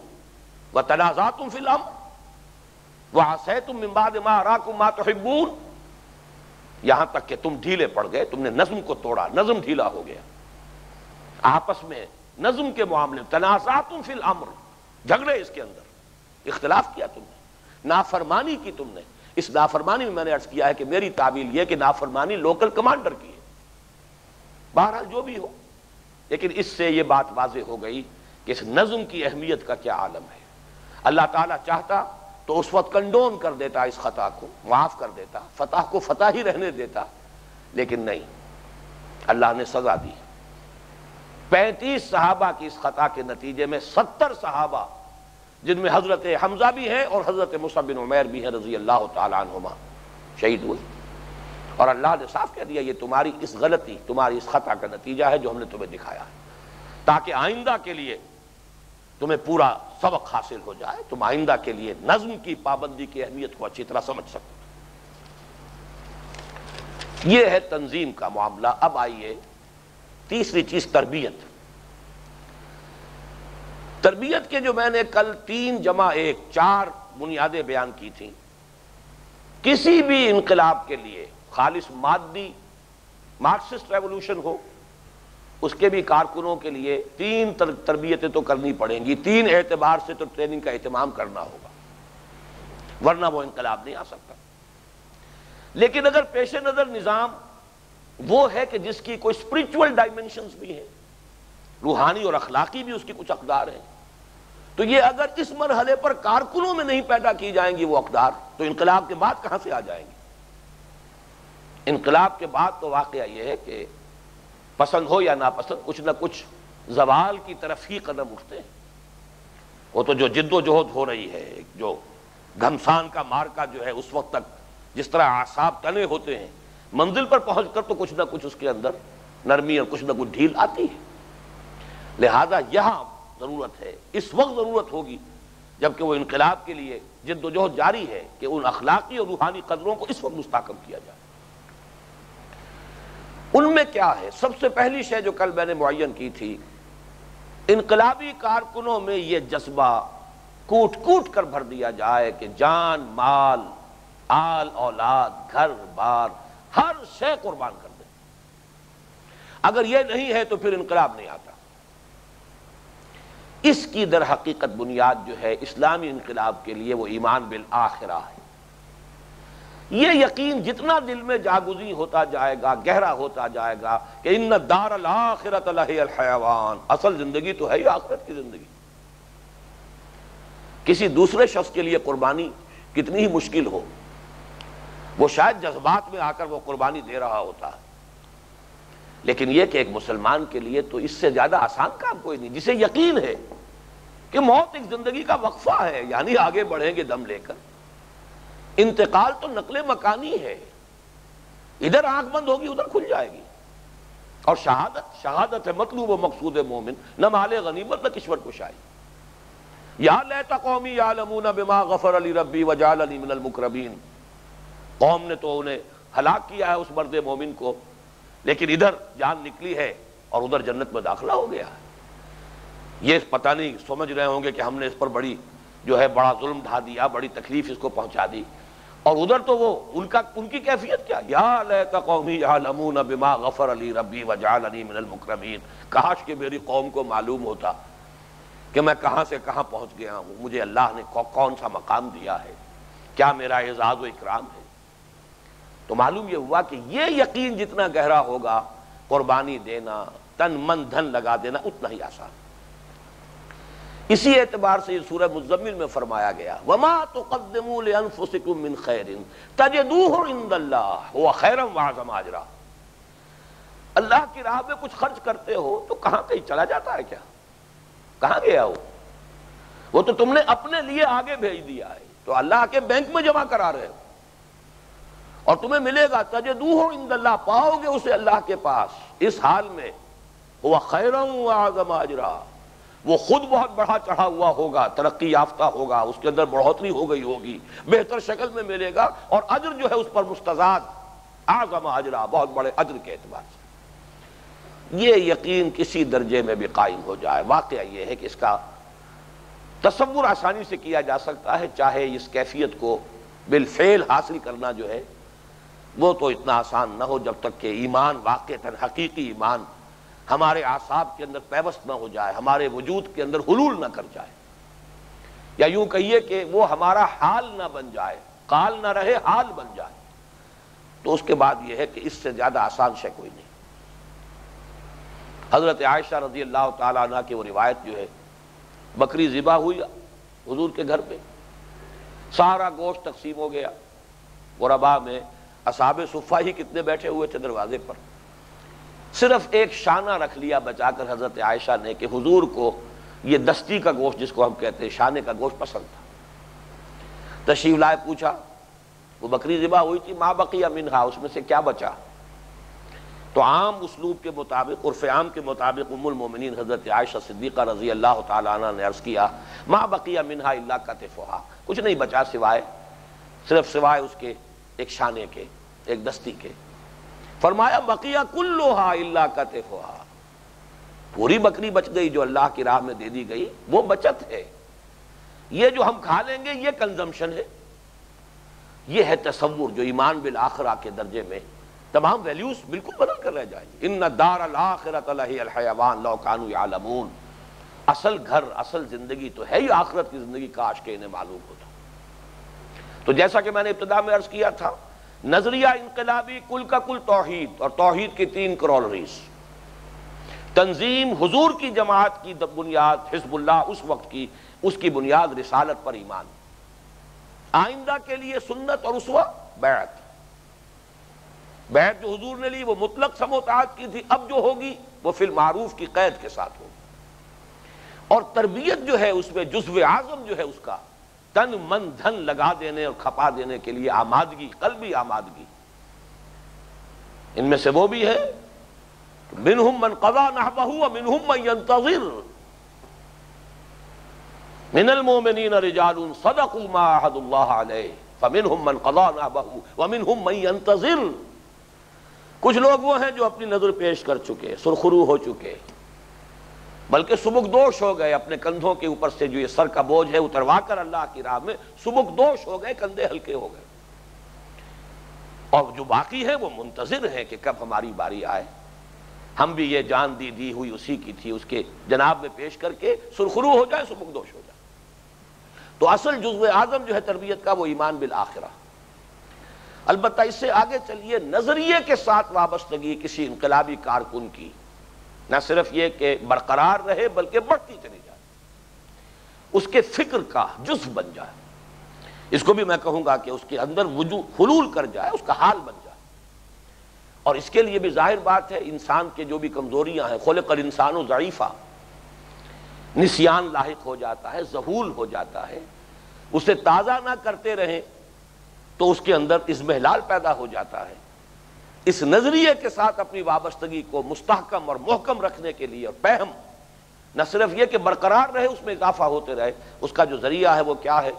व तनाज़अतुम फ़िल अम्र व असयतुम मिन बअद मा अराकुम मा तुहिब्बून, यहां तक कि तुम ढीले पड़ गए, तुमने नज़्म को तोड़ा, नज़्म ढीला हो गया, आपस में नज़्म के मामले में तनाज़अतुम फ़िल अम्र, झगड़े इसके अंदर, इख्तिलाफ किया तुमने, नाफरमानी की तुमने। इस नाफरमानी में मैंने अर्ज किया है कि मेरी तावील यह कि नाफरमानी लोकल कमांडर की है। बहरहाल जो भी हो, लेकिन इससे ये बात वाजे हो गई कि इस नज़्म की अहमियत का क्या आलम है। अल्लाह ताला चाहता तो उस वक्त कंडोन कर देता, इस खता को माफ़ कर देता, फतह को फतह ही रहने देता, लेकिन नहीं, अल्लाह ने सज़ा दी। 35 सहाबा की इस खता के नतीजे में 70 सहाबा, जिनमें हज़रत हमज़ा भी हैं और हज़रत मुसअब बिन उमैर भी हैं रज़ी अल्लाह तआला अन्हुमा, शहीद हुए। और अल्लाह ने साफ कह दिया ये तुम्हारी इस गलती, तुम्हारी इस खता का नतीजा है जो हमने तुम्हें दिखाया है, ताकि आइंदा के लिए तुम्हें पूरा सबक हासिल हो जाए, तुम आइंदा के लिए नज़्म की पाबंदी की अहमियत को अच्छी तरह समझ सको। यह है तंजीम का मामला। अब आइए तीसरी चीज, तरबियत। तरबियत के जो मैंने कल 3+1 4 बुनियादें बयान की थी। किसी भी इनकलाब के लिए, खालिस मादी मार्क्सिस्ट रेवोल्यूशन हो, उसके भी कारकुनों के लिए 3 तरबियतें तो करनी पड़ेंगी, 3 एतबार से तो ट्रेनिंग का एहतमाम करना होगा, वरना वो इनकलाब नहीं आ सकता। लेकिन अगर पेश नजर निज़ाम वो है कि जिसकी कोई स्पिरिचुअल डायमेंशंस भी हैं, रूहानी और अखलाकी भी उसकी कुछ अकदार हैं, तो ये अगर इस मरहले पर कारकुनों में नहीं पैदा की जाएंगी वो अकदार, तो इनकलाब के बाद कहाँ से आ जाएंगी। इनकलाब के बाद तो वाकया ये है कि पसंद हो या नापसंद कुछ ना कुछ जवाल की तरफ ही कदम उठते हैं। वो तो जो जिद्दोजहद हो रही है, जो घमसान का मार्का जो है उस वक्त तक जिस तरह आसाब तने होते हैं, मंजिल पर पहुंचकर तो कुछ ना कुछ उसके अंदर नरमी और कुछ ना कुछ ढील आती है। लिहाजा यहाँ ज़रूरत है, इस वक्त ज़रूरत होगी जबकि वो इनकलाब के लिए जिद्दोजहद जारी है कि उन अखलाकी और रूहानी कदरों को इस वक्त मुस्ताकम किया जाए। उनमें क्या है? सबसे पहली शय जो कल मैंने मुअय्यन की थी, इनकलाबी कारकुनों में यह जज्बा कूट कूट कर भर दिया जाए कि जान माल आल औलाद घर बार हर शय कुर्बान कर दे। अगर यह नहीं है तो फिर इनकलाब नहीं आता। इसकी दर हकीकत बुनियाद जो है इस्लामी इनकलाब के लिए वो ईमान बिल आखिरा है। ये यकीन जितना दिल में जागुजी होता जाएगा, गहरा होता जाएगा कि इन्ना दारल आखिरत लहियल हयावान, असल जिंदगी तो है ही आखिरत की जिंदगी। किसी दूसरे शख्स के लिए कुर्बानी कितनी ही मुश्किल हो, वो शायद जज्बात में आकर वो कुर्बानी दे रहा होता है, लेकिन यह कि एक मुसलमान के लिए तो इससे ज्यादा आसान काम कोई नहीं, जिसे यकीन है कि मौत एक जिंदगी का वक्फा है, यानी आगे बढ़ेंगे दम लेकर। इंतकाल तो नकले मकानी है, इधर आंख बंद होगी उधर खुल जाएगी। और शहादत, शहादत है मतलूब व मकसूद मोमिन, न माले गनीमत न किश्वर कुशाई। या लैता कौमी यालमूना बिमा गफर अली रब्बी व जअलनी मिनल मुकरबीन। कौम ने तो उन्हें हलाक किया है उस मर्द मोमिन को, लेकिन इधर जान निकली है और उधर जन्नत में दाखिला हो गया है। ये पता नहीं समझ रहे होंगे कि हमने इस पर बड़ी जो है बड़ा जुल्म ढा दिया, बड़ी तकलीफ इसको पहुंचा दी, और उधर तो वो उनका उनकी कैफियत क्या। या लैता कौमी यालमूना बिमा गफर अली रब्बी व जअलनी मिनल मुकरमीन। काश कि मेरी कौम को मालूम होता कि मैं कहाँ से कहाँ पहुँच गया हूँ, मुझे अल्लाह ने कौन सा मकाम दिया है, क्या मेरा एजाज़ व इकराम है। तो मालूम यह हुआ कि ये यकीन जितना गहरा होगा, कुर्बानी देना, तन मन धन लगा देना उतना ही आसान। इसी एतबार से सूरह मुज़म्मिल में फरमाया गया, वमा तुक़द्दिमू लिअन्फुसिकुम मिन खैरिन तजिदूहु इंदल्लाह हुव खैरन व अअज़म अजरा। अल्लाह की राह में कुछ खर्च करते हो तो कहाँ कहीं चला जाता है क्या? कहाँ गया वो तो तुमने अपने लिए आगे भेज दिया है, तो अल्लाह के बैंक में जमा करा रहे हो और तुम्हें मिलेगा। तजिदूहु इंदल्लाह, पाओगे उसे अल्लाह के पास, इस हाल में हुव खैरन व अअज़म अजरा, वो खुद बहुत बढ़ा चढ़ा हुआ होगा, तरक्की याफ्ता होगा, उसके अंदर बढ़ोतरी हो गई होगी, बेहतर शक्ल में मिलेगा, और अजर जो है उस पर मुस्तजाद आज़म अजरा, बहुत बड़े अजर के एतबार से। ये यकीन किसी दर्जे में भी कायम हो जाए, वाकया ये है कि इसका तसव्वुर आसानी से किया जा सकता है, चाहे इस कैफियत को बिलफेल हासिल करना जो है वो तो इतना आसान ना हो जब तक कि ईमान वाक़तन हकीकी ईमान हमारे आसाब के अंदर पैवस्त ना हो जाए, हमारे वजूद के अंदर हुलूल ना कर जाए, या यूं कहिए कि वो हमारा हाल ना बन जाए, काल ना रहे हाल बन जाए, तो उसके बाद ये है कि इससे ज़्यादा आसान शय कोई नहीं। हज़रत आयशा रज़ी अल्लाह ताला अन्हा की वो रिवायत जो है, बकरी ज़िबा हुई हुजूर के घर पे, सारा गोश्त तकसीम हो गया, गुरबा में असहाबे सुफ़्फ़ा ही कितने बैठे हुए थे दरवाजे पर, सिर्फ एक शाना रख लिया बचाकर हज़रत आयशा ने कि हुजूर को ये दस्ती का गोश्त जिसको हम कहते हैं शाने का गोश्त पसंद था। तशरीफ लाए, पूछा, वो बकरी ज़िबा हुई थी, माँ बकिया मिनहा, उसमें से क्या बचा। तो आम उसलूब के मुताबिक, उर्फ़ आम के मुताबिक उम्मुल मोमिनीन हज़रत आयशा सिद्दीक़ा रज़ी अल्लाह ताला अन्हा ने अर्ज़ किया, माँ बकिया मिनहा इल्ला कतफ़ुहा, कुछ नहीं बचा सिवाय, सिर्फ सिवाय उसके एक शाने के, एक दस्ती के। फरमाया, बकिया कुल्लुहा इल्ला कतफुहा, पूरी बकरी बच गई जो अल्लाह की राह में दे दी गई, वो बचत है। ये जो हम खा लेंगे ये कंजम्पशन है, ये है तसव्वुर जो ईमान बिल आखिरा के दर्जे में तमाम वैल्यूज बिल्कुल बदल कर रह जाएंगे। इन्ना दारल आखिरत लहियल हयवान लौ कानू यालमून, असल घर असल जिंदगी तो है ही आखिरत की जिंदगी, काश के इन्हें मालूम होता। तो जैसा कि मैंने इब्तिदा में अर्ज किया था नजरिया इंकलाबी कुल का कुल तौहीद और तौहीद की 3 कॉलरीज। तंजीम हुजूर की जमात की बुनियाद हिज़्बुल्लाह उस वक्त की, उसकी बुनियाद रिसालत पर ईमान, आइंदा के लिए सुन्नत और उसवा बैत। बैत जो हुजूर ने ली वो मुतलक समोतात की थी, अब जो होगी वो फिल मारूफ की कैद के साथ होगी। और तरबियत जो है उसमें जुज्व आजम जो है उसका तन मन धन लगा देने और खपा देने के लिए आमादगी, कल्बी आमादगी। इनमें से वो भी है मिनहुम मन क़ज़ा नहबहु व मिनहुम मन यंतज़िर मिनल मोमिनीन रिजालुन सदकू मा अहदुल्लाह अलैहि फमिनहुम मन क़ज़ा नहबहु व मिनहुम मन यंतज़िर। कुछ लोग वो हैं जो अपनी नजर पेश कर चुके, सुरखरू हो चुके, बल्कि सुबुकदोष हो गए, अपने कंधों के ऊपर से जो ये सर का बोझ है उतरवा कर अल्लाह की राह में सुबुकदोष हो गए, कंधे हल्के हो गए। और जो बाकी है वो मुंतजिर है कि कब हमारी बारी आए, हम भी ये जान दी हुई उसी की थी, उसके जनाब में पेश करके सुरखरू हो जाए, सुबुकदोष हो जाए। तो असल जुज्व आजम जो है तरबियत का वो ईमान बिल आखिरा। अलबत्ता इससे आगे चलिए, नजरिए के साथ वाबस्तगी किसी इनकलाबी कारकुन की न सिर्फ ये कि बरकरार रहे बल्कि बढ़ती चली जाए, उसके फिक्र का जुज्व बन जाए। इसको भी मैं कहूँगा कि उसके अंदर वजूद हुलूल कर जाए, उसका हाल बन जाए। और इसके लिए भी जाहिर बात है इंसान के जो भी कमजोरियाँ हैं, खुलक़ अल इंसानु ज़ईफ़ा, निस्यान लाहिक हो जाता है, ज़हूल हो जाता है, उसे ताज़ा ना करते रहें तो उसके अंदर इज़्मिहलाल पैदा हो जाता है। इस नजरिए के साथ अपनी वाबस्तगी को मुस्तहकम और मोहकम रखने के लिए और पहम न सिर्फ ये कि बरकरार रहे, उसमें इजाफा होते रहे, उसका जो जरिया है वो क्या है,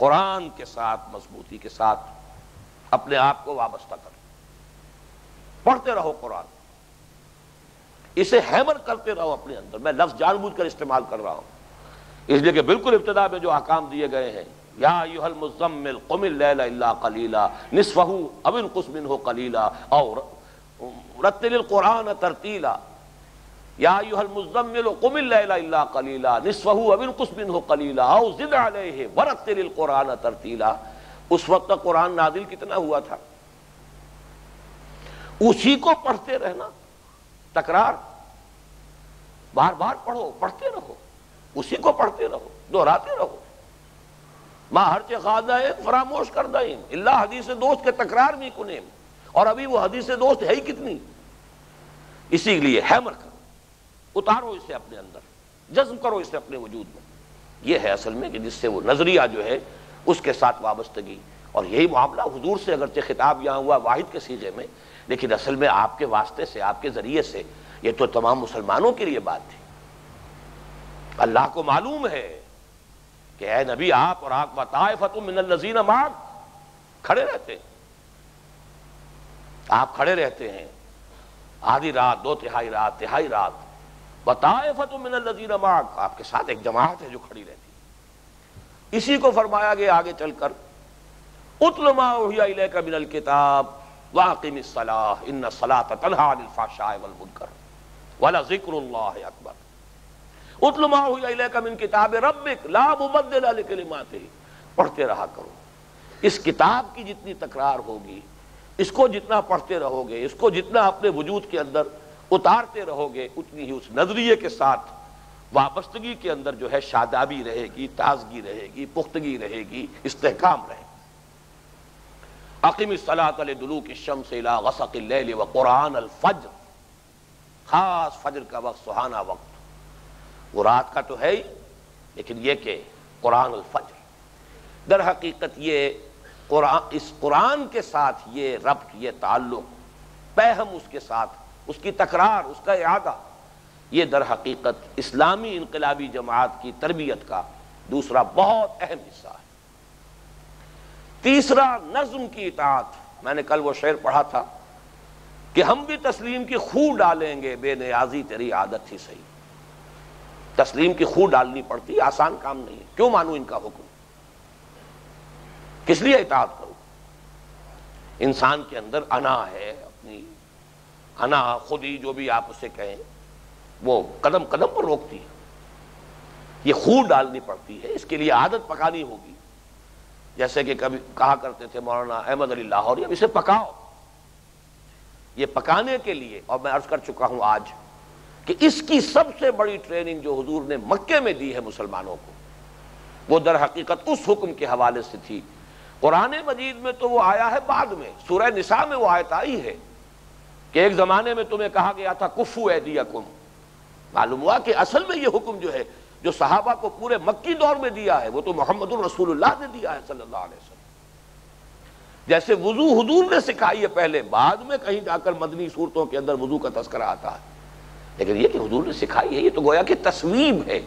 कुरान के साथ मजबूती के साथ अपने आप को वाबस्ता करें, पढ़ते रहो कुरान, इसे हैमर करते रहो अपने अंदर। मैं लफ्ज़ जानबूझकर इस्तेमाल कर रहा हूँ इसलिए कि बिल्कुल इब्तिदा में जो अहकाम दिए गए हैं, या अय्युहल मुज़्ज़म्मिल क़ुमिल लैला इल्ला क़लीला निस्फ़हु अव इनक़ुस मिन्हु क़लीला और रत्तिलिल क़ुरान तरतीला, या अय्युहल मुज़्ज़म्मिल क़ुमिल लैला इल्ला क़लीला निस्फ़हु अव इनक़ुस मिन्हु क़लीला औ ज़िद अलैहि व रत्तिलिल क़ुरान तरतीला। उस वक्त तक कुरान नाज़िल कितना हुआ था, उसी को पढ़ते रहना, तकरार, बार बार पढ़ो, पढ़ते रहो, उसी को पढ़ते रहो, दोहराते रहो। माँ हर चे खादा है फरामोश कर दें इल्ला हदीस दोस्त के तकरार नहीं कुने। और अभी वो हदीस दोस्त है ही कितनी, इसीलिए हैमर करो, उतारो इसे अपने अंदर, जज्म करो इसे अपने वजूद में। ये है असल में कि जिससे वो नजरिया जो है उसके साथ वाबस्तगी। और यही मामला हुजूर से, अगरचे खिताब यहाँ हुआ वाहिद के सीजे में, लेकिन असल में आपके वास्ते से, आपके ज़रिए से, ये तो तमाम मुसलमानों के लिए बात थी। अल्लाह को मालूम है कि ऐ नबी आप और आप वताइफ़तुम मिनल लज़ीना माक खड़े रहते हैं, आप खड़े रहते हैं आधी रात, 2/3 रात, तिहाई रात, वताइफ़तुम मिनल लज़ीना माक आपके साथ एक जमात है जो खड़ी रहती है। इसी को फरमाया गया आगे चलकर उतल मा उहिया इलैका मिनल किताब वाक़िमिस सलाह इन्ना सलात तन्हा अनिल फ़हशाई वल मुनकर वला ज़िक्रुल्लाह अकबर उतल मा हुआ इलैका मिन किताब रब्बिक ला मुबद्दिल लिकलिमातिही। पढ़ते रहा करो, इस किताब की जितनी तकरार होगी, इसको जितना पढ़ते रहोगे, इसको जितना अपने वजूद के अंदर उतारते रहोगे, उतनी ही उस नजरिए के साथ वाबस्तगी के अंदर जो है शादाबी रहेगी, ताजगी रहेगी, पुख्तगी रहेगी, इस्तेहकाम रहेगी। अक़िमिस सलात लिदुलूकि शम्स इला गसक़िल लैल व क़ुरानल फ़ज्र, खास फजर का वक्त, सुहाना वक्त, वो रात का तो है ही, लेकिन ये कि कुरान अल फज्र दर हकीकत ये कुरान, इस कुरान के साथ ये रब्त, ये ताल्लुक़, पहम उसके साथ, उसकी तकरार, उसका इआदा, ये दर हकीकत इस्लामी इनकलाबी जमात की तरबियत का दूसरा बहुत अहम हिस्सा है। तीसरा नज़्म की इताअत। मैंने कल वो शेर पढ़ा था कि हम भी तस्लीम की खू डालेंगे बेनियाजी तेरी आदत थी सही। तस्लीम की खू डालनी पड़ती, आसान काम नहीं है। क्यों मानूं इनका हुक्म, किस लिए इताअत करूं? इंसान के अंदर अना है, अपनी अना खुदी जो भी आप उसे कहें वो कदम कदम पर रोकती है, ये खू डालनी पड़ती है, इसके लिए आदत पकानी होगी। जैसे कि कभी कहा करते थे मौलाना अहमद अली लाहौरी, अब इसे पकाओ। ये पकाने के लिए, और मैं अर्ज कर चुका हूं आज कि इसकी सबसे बड़ी ट्रेनिंग जो हुजूर ने मक्के में दी है मुसलमानों को, वो दर हकीकत उस हुक्म के हवाले से थी। कुरान मजीद में तो वो आया है बाद में, सूरह निसा में वो आयत आई है कि एक ज़माने में तुम्हें कहा गया था कुफू ऐदियकुम। मालूम हुआ कि असल में ये हुक्म जो है, जो सहाबा को पूरे मक्की दौर में दिया है, वो तो मोहम्मदुर रसूलुल्लाह ने दिया है सल्लल्लाहु अलैहि वसल्लम। जैसे वुजू हुजूर ने सिखाई है पहले, बाद में कहीं जाकर मदनी सूरतों के अंदर वुजू का तस्करा आता है, लेकिन ये कि हुजूर ने सिखाई है, ये तो गोया कि तस्वीब है।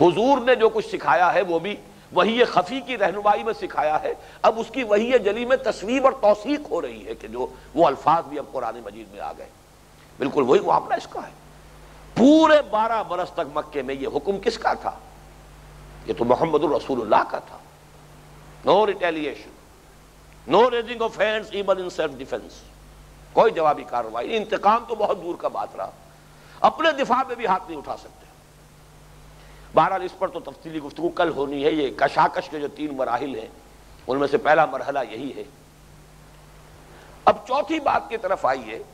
हुजूर ने जो कुछ सिखाया है वो भी वही खफी की रहनुमाई में सिखाया है, अब उसकी वही जली में तस्वीब और तौसीक हो रही है कि जो वो अल्फाज भी अब कुरान मजीद में आ गए। बिल्कुल वही मामला इसका है। पूरे 12 बरस तक मक्के में ये हुक्म किसका था? ये तो मोहम्मदुर रसूलुल्लाह का था। No retaliation, no raising offence even in self defence, कोई जवाबी कार्रवाई। इंतकाम तो बहुत दूर का बात रहा, अपने दिफा में भी हाथ नहीं उठा सकते। बहरहाल इस पर तो तफसीली गुफ्तगू कल होनी है। ये कशाकश के जो 3 मराहिल हैं उनमें से पहला मरहला यही है। अब चौथी बात की तरफ आइए।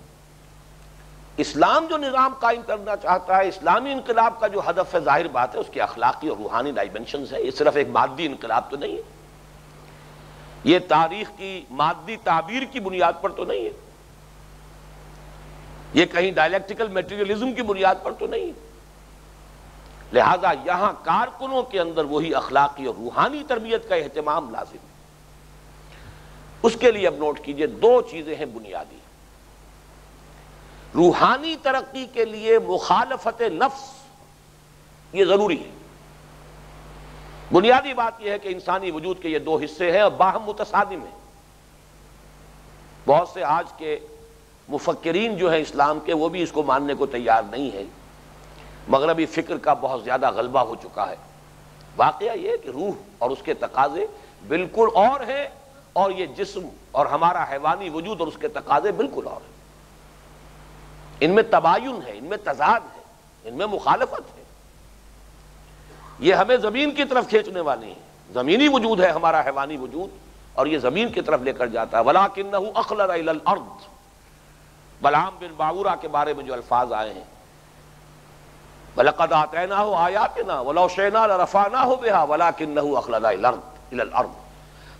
इस्लाम जो निज़ाम कायम करना चाहता है, इस्लामी इनकलाब का जो हदफ है, जाहिर बात है उसके अखलाकी और रूहानी डायमेंशन है। ये सिर्फ एक मादी इनकलाब तो नहीं है, ये तारीख की मादी ताबीर की बुनियाद पर तो नहीं है, ये कहीं डायलेक्टिकल मेटीरियलिज्म की बुनियाद पर तो नहीं है। लिहाजा यहाँ कारकुनों के अंदर वही अखलाकी और रूहानी तरबियत का एहतमाम लाजिम है। उसके लिए अब नोट कीजिए, 2 चीज़ें हैं बुनियादी। रूहानी तरक्की के लिए मुखालफत नफ्स ये ज़रूरी है। बुनियादी बात यह है कि इंसानी वजूद के ये 2 हिस्से हैं और बाहम मुतसादिम हैं। बहुत से आज के मुफक्किरीन जो हैं इस्लाम के, वो भी इसको मानने को तैयार नहीं है। मगरबी फ़िक्र का बहुत ज़्यादा गलबा हो चुका है। वाक़या ये कि रूह और उसके तकाजे बिल्कुल और हैं, और ये जिस्म और हमारा हैवानी वजूद और उसके तकाजे बिल्कुल और हैं। इनमें तबायुन है, इनमें तजाद है, इनमें मुखालफत है। ये हमें ज़मीन की तरफ खींचने वाली है। ज़मीनी वजूद है हमारा हैवानी वजूद, और ये ज़मीन की तरफ लेकर जाता है। वलाकिन्नहु अखलदा इलल अर्द, बलाम बिन बावरा के बारे में जो अल्फाज आए हैं, वलक़द आतैनाहु आयातिना वलौ शैना लरफ़अनाहु बिहा वलाकिन्नहु अखलदा इलल अर्द,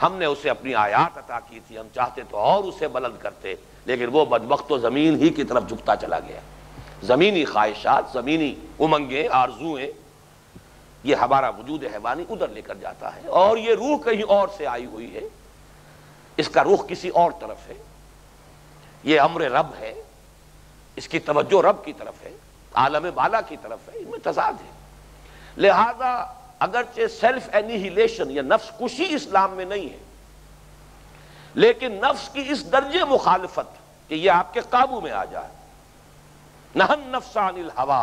हमने उसे अपनी आयात अता की थी, हम चाहते तो और उसे बुलंद करते, लेकिन वो बदबख्त तो ज़मीन ही की तरफ झुकता चला गया। ज़मीनी ख्वाहिशात, ज़मीनी उमंगें, आरज़ूएं, ये हमारा वजूद हैवानी उधर लेकर जाता है, और ये रूह कहीं और से आई हुई है, इसका रुख किसी और तरफ है। ये अम्र रब है, इसकी तवज्जो रब की तरफ है, आलम बाला की तरफ है, इनमें तजाद है। लिहाजा अगरचे सेल्फ एनिहिलेशन या नफ्स कुशी इस्लाम में नहीं है, लेकिन नफ्स की इस दर्जे मुखालफत कि यह आपके काबू में आ जाए, नहन नफ्सा अनिल हवा,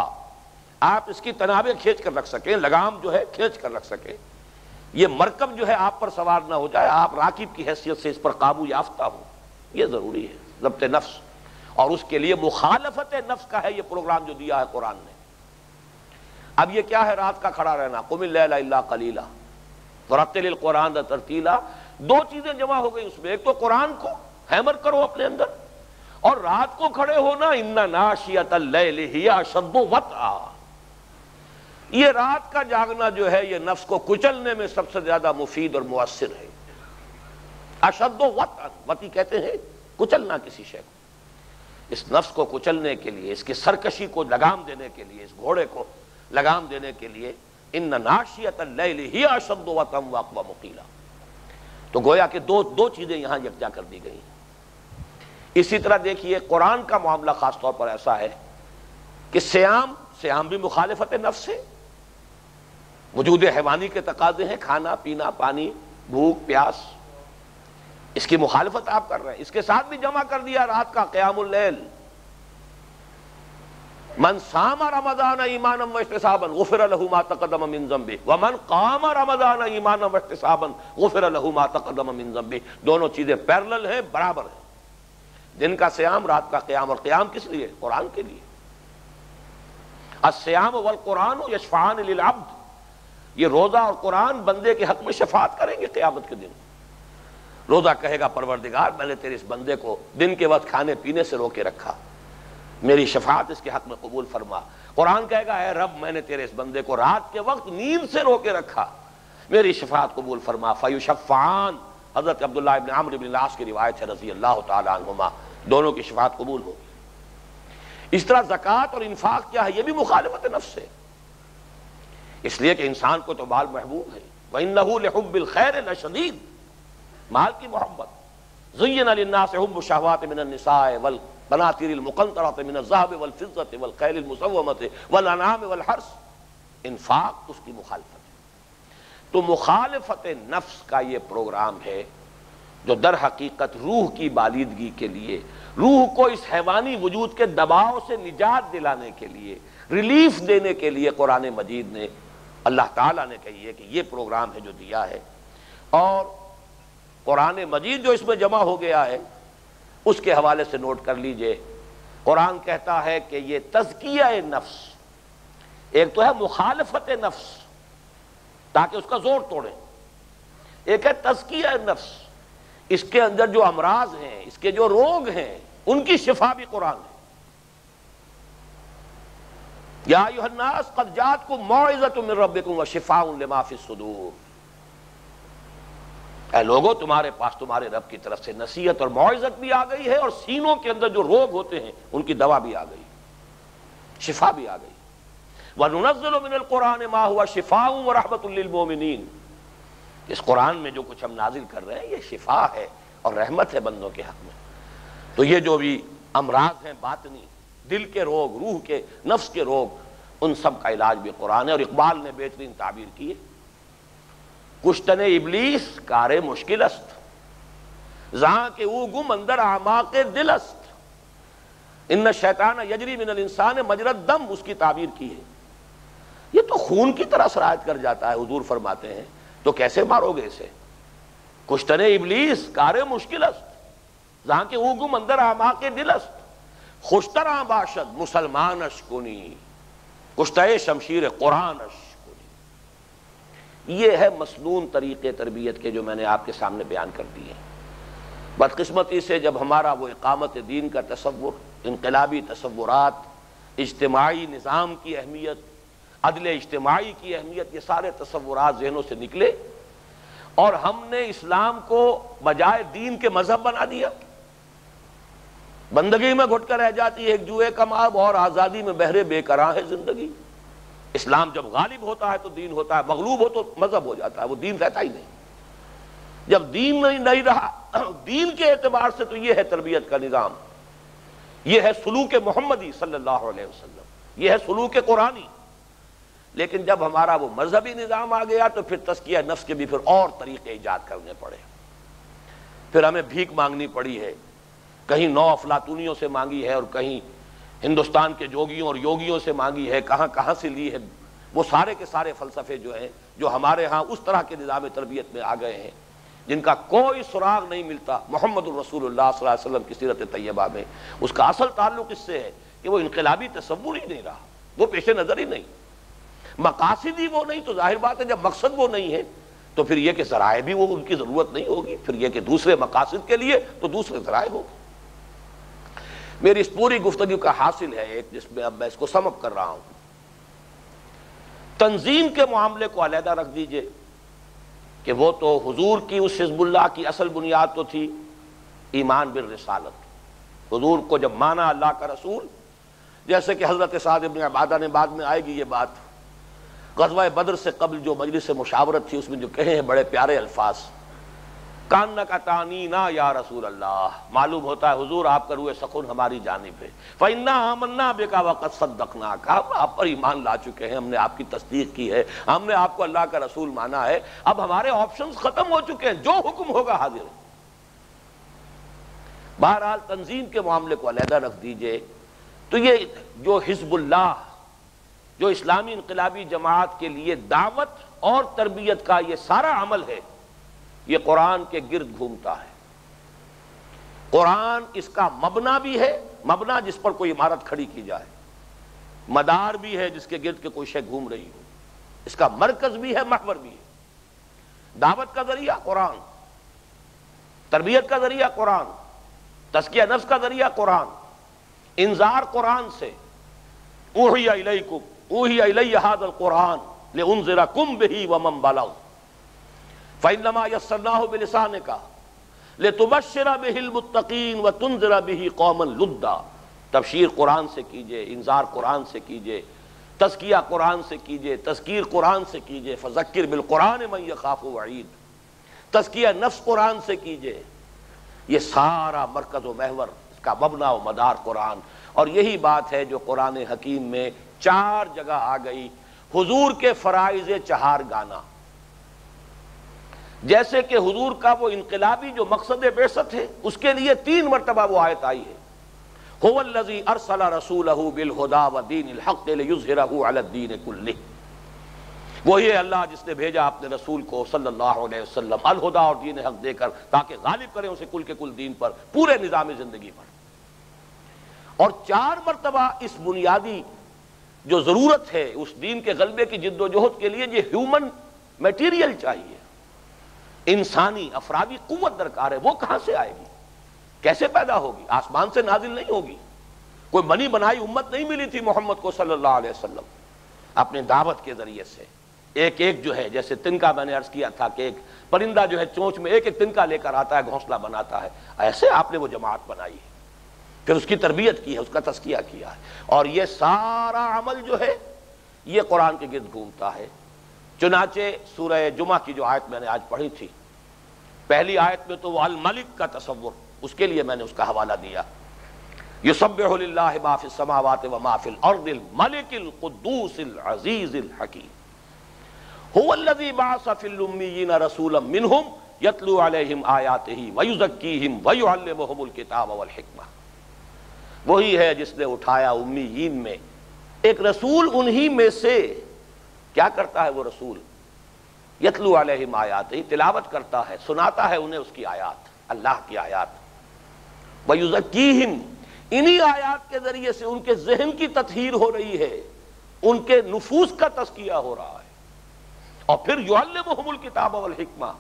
आप इसकी तनावे खींच कर रख सकें, लगाम जो है खींच कर रख सकें, यह मरकब जो है आप पर सवार ना हो जाए, आप राकिब की हैसियत से इस पर काबू याफ्ता हो, यह ज़रूरी है ज़ब्त नफ्स। और उसके लिए मुखालफत नफ्स का है यह प्रोग्राम जो दिया है कुरान ने। अब यह क्या है? रात का खड़ा रहना, कुमिल लैला इल्ला कलीला वरत्तिलिल कुरान तरतीला। 2 चीज़ें जमा हो गई उसमें, एक तो कुरान को हैमर करो अपने अंदर, और रात को खड़े होना, इन्ना नाशियतल लैल हिय अशद्दु वतआ, ये रात का जागना जो है ये नफ्स को कुचलने में सबसे ज्यादा मुफीद और मुअस्सिर है। अशद्दु वतआ, वती कहते हैं कुचलना किसी शय को। इस नफ्स को कुचलने के लिए, इसकी सरकशी को लगाम देने के लिए, इस घोड़े को लगाम देने के लिए, इन्ना नाशियतल लैल हिय अशद्दु वतआ व अक़वा मुक़ीला। तो गोया कि दो चीज़ें यहाँ यकजा कर दी गई। इसी तरह देखिए कुरान का मामला ख़ास तौर पर ऐसा है कि स्याम भी मुखालफत नफ्स है, वजूद हैवानी के तकाजे हैं, खाना पीना, पानी, भूख प्यास, इसकी मुखालफत आप कर रहे हैं। इसके साथ भी जमा कर दिया रात का क़ियामुल लैल, मन साम रमज़ान ईमानम वइहतिसाबन गुफिर लहू मा तक़द्दम मिन ज़म्बिही व मन क़ाम रमज़ान ईमानम वइहतिसाबन गुफिर लहू मा तक़द्दम मिन ज़म्बिही। दोनों चीज़ें पैरेलल हैं, बराबर हैं। दिन का सियाम, रात का क़ियाम, और क़ियाम किस लिए? कुरान के लिए। अस्सियाम वल कुरान यशफ़ान लिल अब्द, ये रोज़ा और कुरान बंदे के हक में शफ़ाअत करेंगे क़ियामत के दिन। रोज़ा कहेगा परवरदिगार मैंने तेरे इस बंदे को दिन के वक्त खाने पीने से रोके रखा, मेरी शफाअत इसके हक़ में कबूल फरमा। कुरान कहेगा है रब मैंने तेरे इस बंदे को रात के वक्त नींद से रोके रखा, मेरी शफाअत कबूल फरमा। फ़युशफ़्फ़ान, हज़रत अब्दुल्लाह इब्न आम्र इब्न लास की रिवायत है रज़ी अल्लाह तआला अन्हुमा, दोनों की शफाअत कबूल हो। इस तरह ज़कात और इन्फ़ाक़ क्या है, यह भी मुखालफत नफ्स है, इसलिए कि इंसान को तो माल महबूब है। वइन्नहु लिहुब्बिल खैर लशदीद, माल की मोहब्बत। ज़ुय्यिना लिन्नास हुब्बु शहवाति मिनन निसाए वल बनातिरिल मुक़ंतरति मिनल ज़हब वल फ़िद्दति वल खैलिल मुसव्वमति वल अनाम वल हर्स, इन्फ़ाक़ उसकी मुखालफत है। तो मुखालफत नफ्स का ये प्रोग्राम है जो दर हकीकत रूह की बालिदगी के लिए, रूह को इस हैवानी वजूद के दबाव से निजात दिलाने के लिए, रिलीफ देने के लिए कुरान मजीद ने, अल्लाह ताला ने कही है कि ये प्रोग्राम है जो दिया है। और कुरान मजीद जो इसमें जमा हो गया है उसके हवाले से नोट कर लीजिए। कुरान कहता है कि ये तज़किया नफ्स, एक तो है मुखालफत नफ्स ताकि उसका जोर तोड़े, एक है तज़किया नफ्स, इसके अंदर जो अमराज हैं, इसके जो रोग हैं, उनकी शिफा भी कुरान है। या अय्युहन्नास क़द जाअतकुम मौइज़तुम मिन रब्बिकुम व शिफ़ाउन लिमा फ़िस्सुदूर, ऐ लोगों तुम्हारे पास तुम्हारे रब की तरफ से नसीहत और मौइज़त भी आ गई है और सीनों के अंदर जो रोग होते हैं उनकी दवा भी आ गई, शिफा भी आ गई। व नुनज़्ज़िलु मिनल क़ुरआनि मा हुवा शिफ़ाउन व रहमतुल लिल मोमिनीन, इस कुरान में जो कुछ हम नाजिल कर रहे हैं ये शिफा है और रहमत है बंदों के हक़ में। तो ये जो भी अमराज हैं बातनी, दिल के रोग, रूह के, नफ्स के रोग, उन सब का इलाज भी कुरान है। और इकबाल ने बेहतरीन ताबीर की है, कुश्तने इबलीस कारे मुश्किल अस्त, जहाँ के वो गुम अंदर आमाके दिल अस्त, इन्ना शैतान यजरी मिनल इंसान मजरद दम, उसकी ताबीर की है। ये तो खून की तरह सरायत कर जाता है, हुजूर फरमाते हैं, तो कैसे मारोगे इसे। कुश्तने इबलीस कारे मुश्किल अस्त, जहाँ के वो गुम अंदर आमाके दिल अस्त, खुशतरा बाशद मुसलमानश कुनी, कुश्ते शमशीर कुरानश कुनी। ये है मसनून तरीक़े तरबियत के जो मैंने आपके सामने बयान कर दिए। बदकिस्मती से जब हमारा वो इकामत दीन का तसव्वुर, इनकलाबी तसव्वुरात, इज्तिमाई निज़ाम की अहमियत, अदल इज्तिमाई की अहमियत, ये सारे तसव्वुरात ज़हनों से निकले और हमने इस्लाम को बजाय दीन के मज़हब बना दिया। बंदगी में घुटकर रह जाती है एक जुए का माब और आज़ादी में बहरे बेकरां है जिंदगी। इस्लाम जब गालिब होता है तो दीन होता है, मगलूब हो तो मजहब हो जाता है, वो दीन रहता ही नहीं। जब दीन नहीं रहा, दीन के एतबार से तो ये है तरबियत का निज़ाम, ये है सुलूक मोहम्मदी सल्लल्लाहु अलैहि वसल्लम, ये है सुलूक कुरानी। लेकिन जब हमारा वो मजहबी निज़ाम आ गया तो फिर तज़किया नफ्स के भी फिर और तरीके ईजाद करने पड़े। फिर हमें भीख मांगनी पड़ी है, कहीं नौ अफलातूनियों से मांगी है और कहीं हिंदुस्तान के जोगियों और योगियों से मांगी है, कहाँ कहाँ से ली है। वो सारे के सारे फ़लसफ़े जो हैं जो हमारे यहाँ उस तरह के निज़ाम तरबियत में आ गए हैं जिनका कोई सुराग नहीं मिलता मोहम्मदुर रसूलुल्लाह सल्लल्लाहु अलैहि वसल्लम की सीरत तैयबा में। उसका असल ताल्लुक़ इससे है कि वो इनकलाबी तसव्वुर ही नहीं रहा, वो पेश नज़र ही नहीं, मकासद ही वो नहीं। तो जाहिर बात है जब मकसद वो नहीं है तो फिर यह कि ज़राए भी वो उनकी ज़रूरत नहीं होगी, फिर यह कि दूसरे मकासद के लिए तो दूसरे ज़राए होंगे। मेरी इस पूरी गुफ्तगू का हासिल है एक, जिसमें अब मैं इसको समअप कर रहा हूं। तंजीम के मामले को अलहदा रख दीजिए कि वो तो हुजूर की उस हिजबुल्लाह की असल बुनियाद तो थी ईमान बिल रिसालत। हुजूर को जब माना अल्लाह का रसूल, जैसे कि हजरत साद इब्न अबादा ने, बाद में आएगी ये बात, ग़ज़वा बद्र से कबल जो मजलिस मुशावरत थी उसमें जो कहे हैं बड़े प्यारे अल्फाज, कान का तानी ना या रसूल अल्लाह, मालूम होता है हुजूर आपका रूह सकून हमारी जानिब है। फ़इन्ना आमन्ना बिका वक़द सद्दक़ना का, हम आप पर ईमान ला चुके हैं, हमने आपकी तस्दीक की है, हमने आपको अल्लाह का रसूल माना है। अब हमारे ऑप्शंस ख़त्म हो चुके हैं, जो हुक्म होगा हाजिर है। बहरहाल तंजीम के मामले को अलहदा रख दीजिए। तो ये जो हिज़्बुल्लाह, जो इस्लामी इनकलाबी जमात के लिए दावत और तरबियत का ये सारा अमल है, ये कुरान के गिर्द घूमता है। कुरान इसका मबना भी है, मबना जिस पर कोई इमारत खड़ी की जाए, मदार भी है जिसके गिर्द के कोई शय घूम रही हो, इसका मरकज भी है, महवर भी है। दावत का जरिया कुरान, तरबियत का जरिया कुरान, तस्किया नफ्स का जरिया कुरान, इंजार कुरान से, उहिया इलैकुम उहिया इलैया हादल कुरान लिउनज़िरकुम बिही वमन बलग फ़इन्नमा यस्सरनाहु बिलिसानिका लितुबश्शिरा बिहिल मुत्तकीन व तुनज़िरा बिही कौमन लुद्दा। तबशीर कुरान से कीजिए, इंजार कुरान से कीजिए, तस्किया कुरान से कीजिए, तस्कीर कुरान से कीजिए। फ़ज़क्किर बिलकुरान मन यख़ाफ़ु वईद, तस्किया नफ्स कुरान से कीजिए। ये सारा मरकज़ व महवर, इसका मबना व मदार कुरान। और यही बात है जो कुरान हकीम में चार जगह आ गई। हुजूर के फ़राइज़ चहार गाना, जैसे कि हुजूर का वो इनकलाबी जो मकसद बेसत है उसके लिए 3 मरतबा वो आयत आई है। हुवल्लज़ी अरसला रसूलहू बिलहुदा व दीनिल हक़ लियुज़हिरहू अलद्दीन कुल्लिह। वही अल्लाह जिसने भेजा अपने रसूल को सल्लल्लाहु अलैहि वसल्लम अलहुदा और दीन हक़ देकर, ताकि गालिब करें उसे कुल के कुल दीन पर, पूरे निज़ाम ज़िंदगी पर। और 4 मरतबा इस बुनियादी जो ज़रूरत है उस दीन के गलबे की जिद्दोजहद के लिए ये ह्यूमन मटीरियल चाहिए, इंसानी अफरादी क़ुव्वत दरकार है। वो कहाँ से आएगी, कैसे पैदा होगी? आसमान से नाजिल नहीं होगी। कोई बनी बनाई उम्मत नहीं मिली थी मोहम्मद को सल्लल्लाहु अलैहि वसल्लम अपने दावत के ज़रिए से। एक एक जो है, जैसे तिनका, मैंने अर्ज़ किया था कि एक परिंदा जो है चोंच में एक एक तिनका लेकर आता है, घोंसला बनाता है, ऐसे आपने वो जमात बनाई है, फिर उसकी तरबियत की है, उसका तस्किया किया है। और ये सारा अमल जो है ये कुरान के गिर्द घूमता है। चुनाचे सूरह जुमा की जो आयत मैंने आज पढ़ी थी, पहली आयत में तो अल मलिक का तसव्वुर, उसके लिए मैंने उसका हवाला दिया। युसब्बिहु लिल्लाहि मा फिस समावाति व मा फिल अर्दिल मलिकिल कुद्दूसिल अज़ीज़िल हकीम हुवल्लज़ी बाअस फिल उम्मियीन रसूलन मिनहुम यतलू अलैहिम आयातिही व युज़क्कीहिम व युअल्लिमुहुमुल किताब वल हिकमह। वही है जिसने उठाया उम्मीयीन में एक रसूल, उन्हीं में से क्या करता है वो रसूल, यतलू अलैहिम आयातिही, तिलावत करता है, सुनाता है उन्हें उसकी आयात, अल्लाह की आयात, व युज़क्कीहिम, इन्हीं आयात के जरिए से उनके जहन की ततहीर हो रही है, उनके नुफूस का तस्किया हो रहा है। और फिर युअल्लिमुहुमुल किताब वल हिकमा,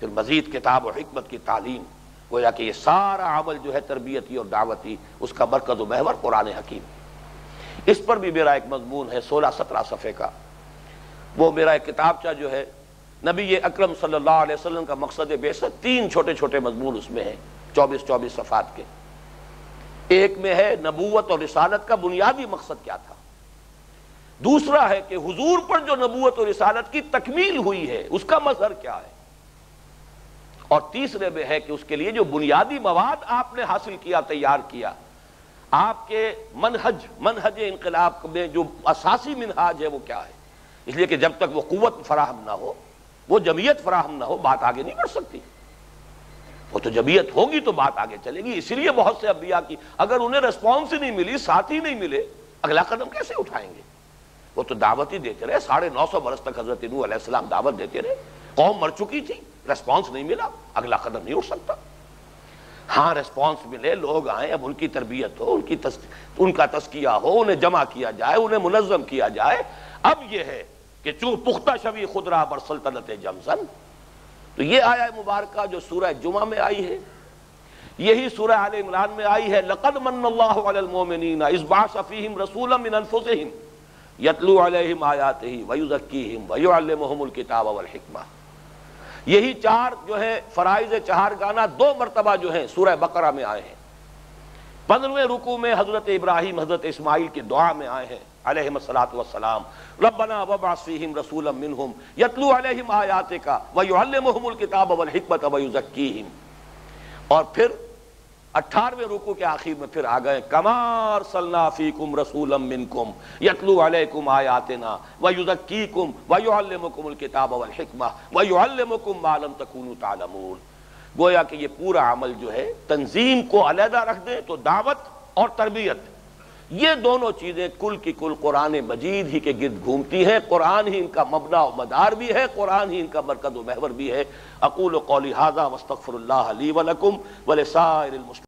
फिर मजीद किताब और हिकमत की तालीम। गोया कि ये सारा अमल जो है तरबियती और दावती, उसका मरकज़ व महवर कुरान हकीम। इस पर भी मेरा एक मजमून है 16-17 सफ़े का। वो मेरा एक किताबचा जो है नबी अकरम सल्लल्लाहु अलैहि वसल्लम का मकसद बेसत, 3 छोटे छोटे मजमून उसमें हैं, 24-24 सफ़ात के। एक में है नबूवत और रिसालत का बुनियादी मकसद क्या था, दूसरा है कि हुजूर पर जो नबूवत और रिसालत की तकमील हुई है उसका मजहर क्या है, और तीसरे में है कि उसके लिए जो बुनियादी मवाद आपने हासिल किया, तैयार किया, आपके मनहज इनकलाब में जो असासी मिनहाज है वो क्या है। इसलिए कि जब तक वो कुव्वत फराहम ना हो, वो जमीयत फराहम ना हो, बात आगे नहीं बढ़ सकती। वो तो जमीयत होगी तो बात आगे चलेगी। इसीलिए बहुत से अबिया की अगर उन्हें रिस्पॉन्स ही नहीं मिली, साथी नहीं मिले, अगला कदम कैसे उठाएंगे? वो तो दावत ही देते रहे, 950 बरस तक हजरत नूह अलैहिस्सलाम दावत देते रहे, कौम मर चुकी थी, रेस्पॉन्स नहीं मिला, अगला कदम नहीं उठ सकता। हाँ, रेस्पॉन्स मिले, लोग आए, अब उनकी तरबियत हो, उनका तस्किया हो, उन्हें जमा किया जाए, उन्हें मुनज़्ज़म किया जाए। अब यह है कि चूँ पुख्ता शबी खुदरा पर सल्तनत जमसन, तो ये आया मुबारक जो सूरह जुमा में आई है, यही सूरह आले इमरान में आई है। लक़द मन्नल्लाहु अलल मोमिनीना इज़ बाअस फ़ीहिम रसूलन मिन अनफुसिहिम यतलू अलैहिम आयातिही व युज़क्कीहिम व युअल्लिमुहुमुल किताब वल हिकमा। यही 4 जो है फ़राइज़ चहार गाना 2 मरतबा जो है सूरह बकरा में आए हैं। 15वें रुकू में हज़रत इब्राहीम, हज़रत इस्माइल की दुआ में आए हैं अलैहिस्सलातु वस्सलाम, रब्बना वबअस फ़ीहिम रसूलन मिनहुम यतलू अलैहिम आयातिका व युअल्लिमुहुमुल किताब वल हिकमत व युज़क्कीहिम। और फिर 18वें रुकू के आखिर में फिर आ गए कमा अरसलना फ़ीकुम रसूलन मिनकुम यतलू अलैकुम आयातिना व युज़क्कीकुम व युअल्लिमुकुमुल किताब वल हिकमा व युअल्लिमुकुम मा लम तकूनू तालमून। गोया कि ये पूरा अमल जो है, तंजीम को अलहदा रख दें तो दावत और तरबियत, ये दोनों चीज़ें कुल की कुल कुरान मजीद ही के गिर्द घूमती हैं। कुरान ही इनका मबना व मदार भी है, कुरान ही इनका मरकज़ व महवर भी है। अक़ूलु क़ौली हाज़ा वस्तग़फ़िरुल्लाह ली व लकुम व लिसाइरिल मुस्लिमीन।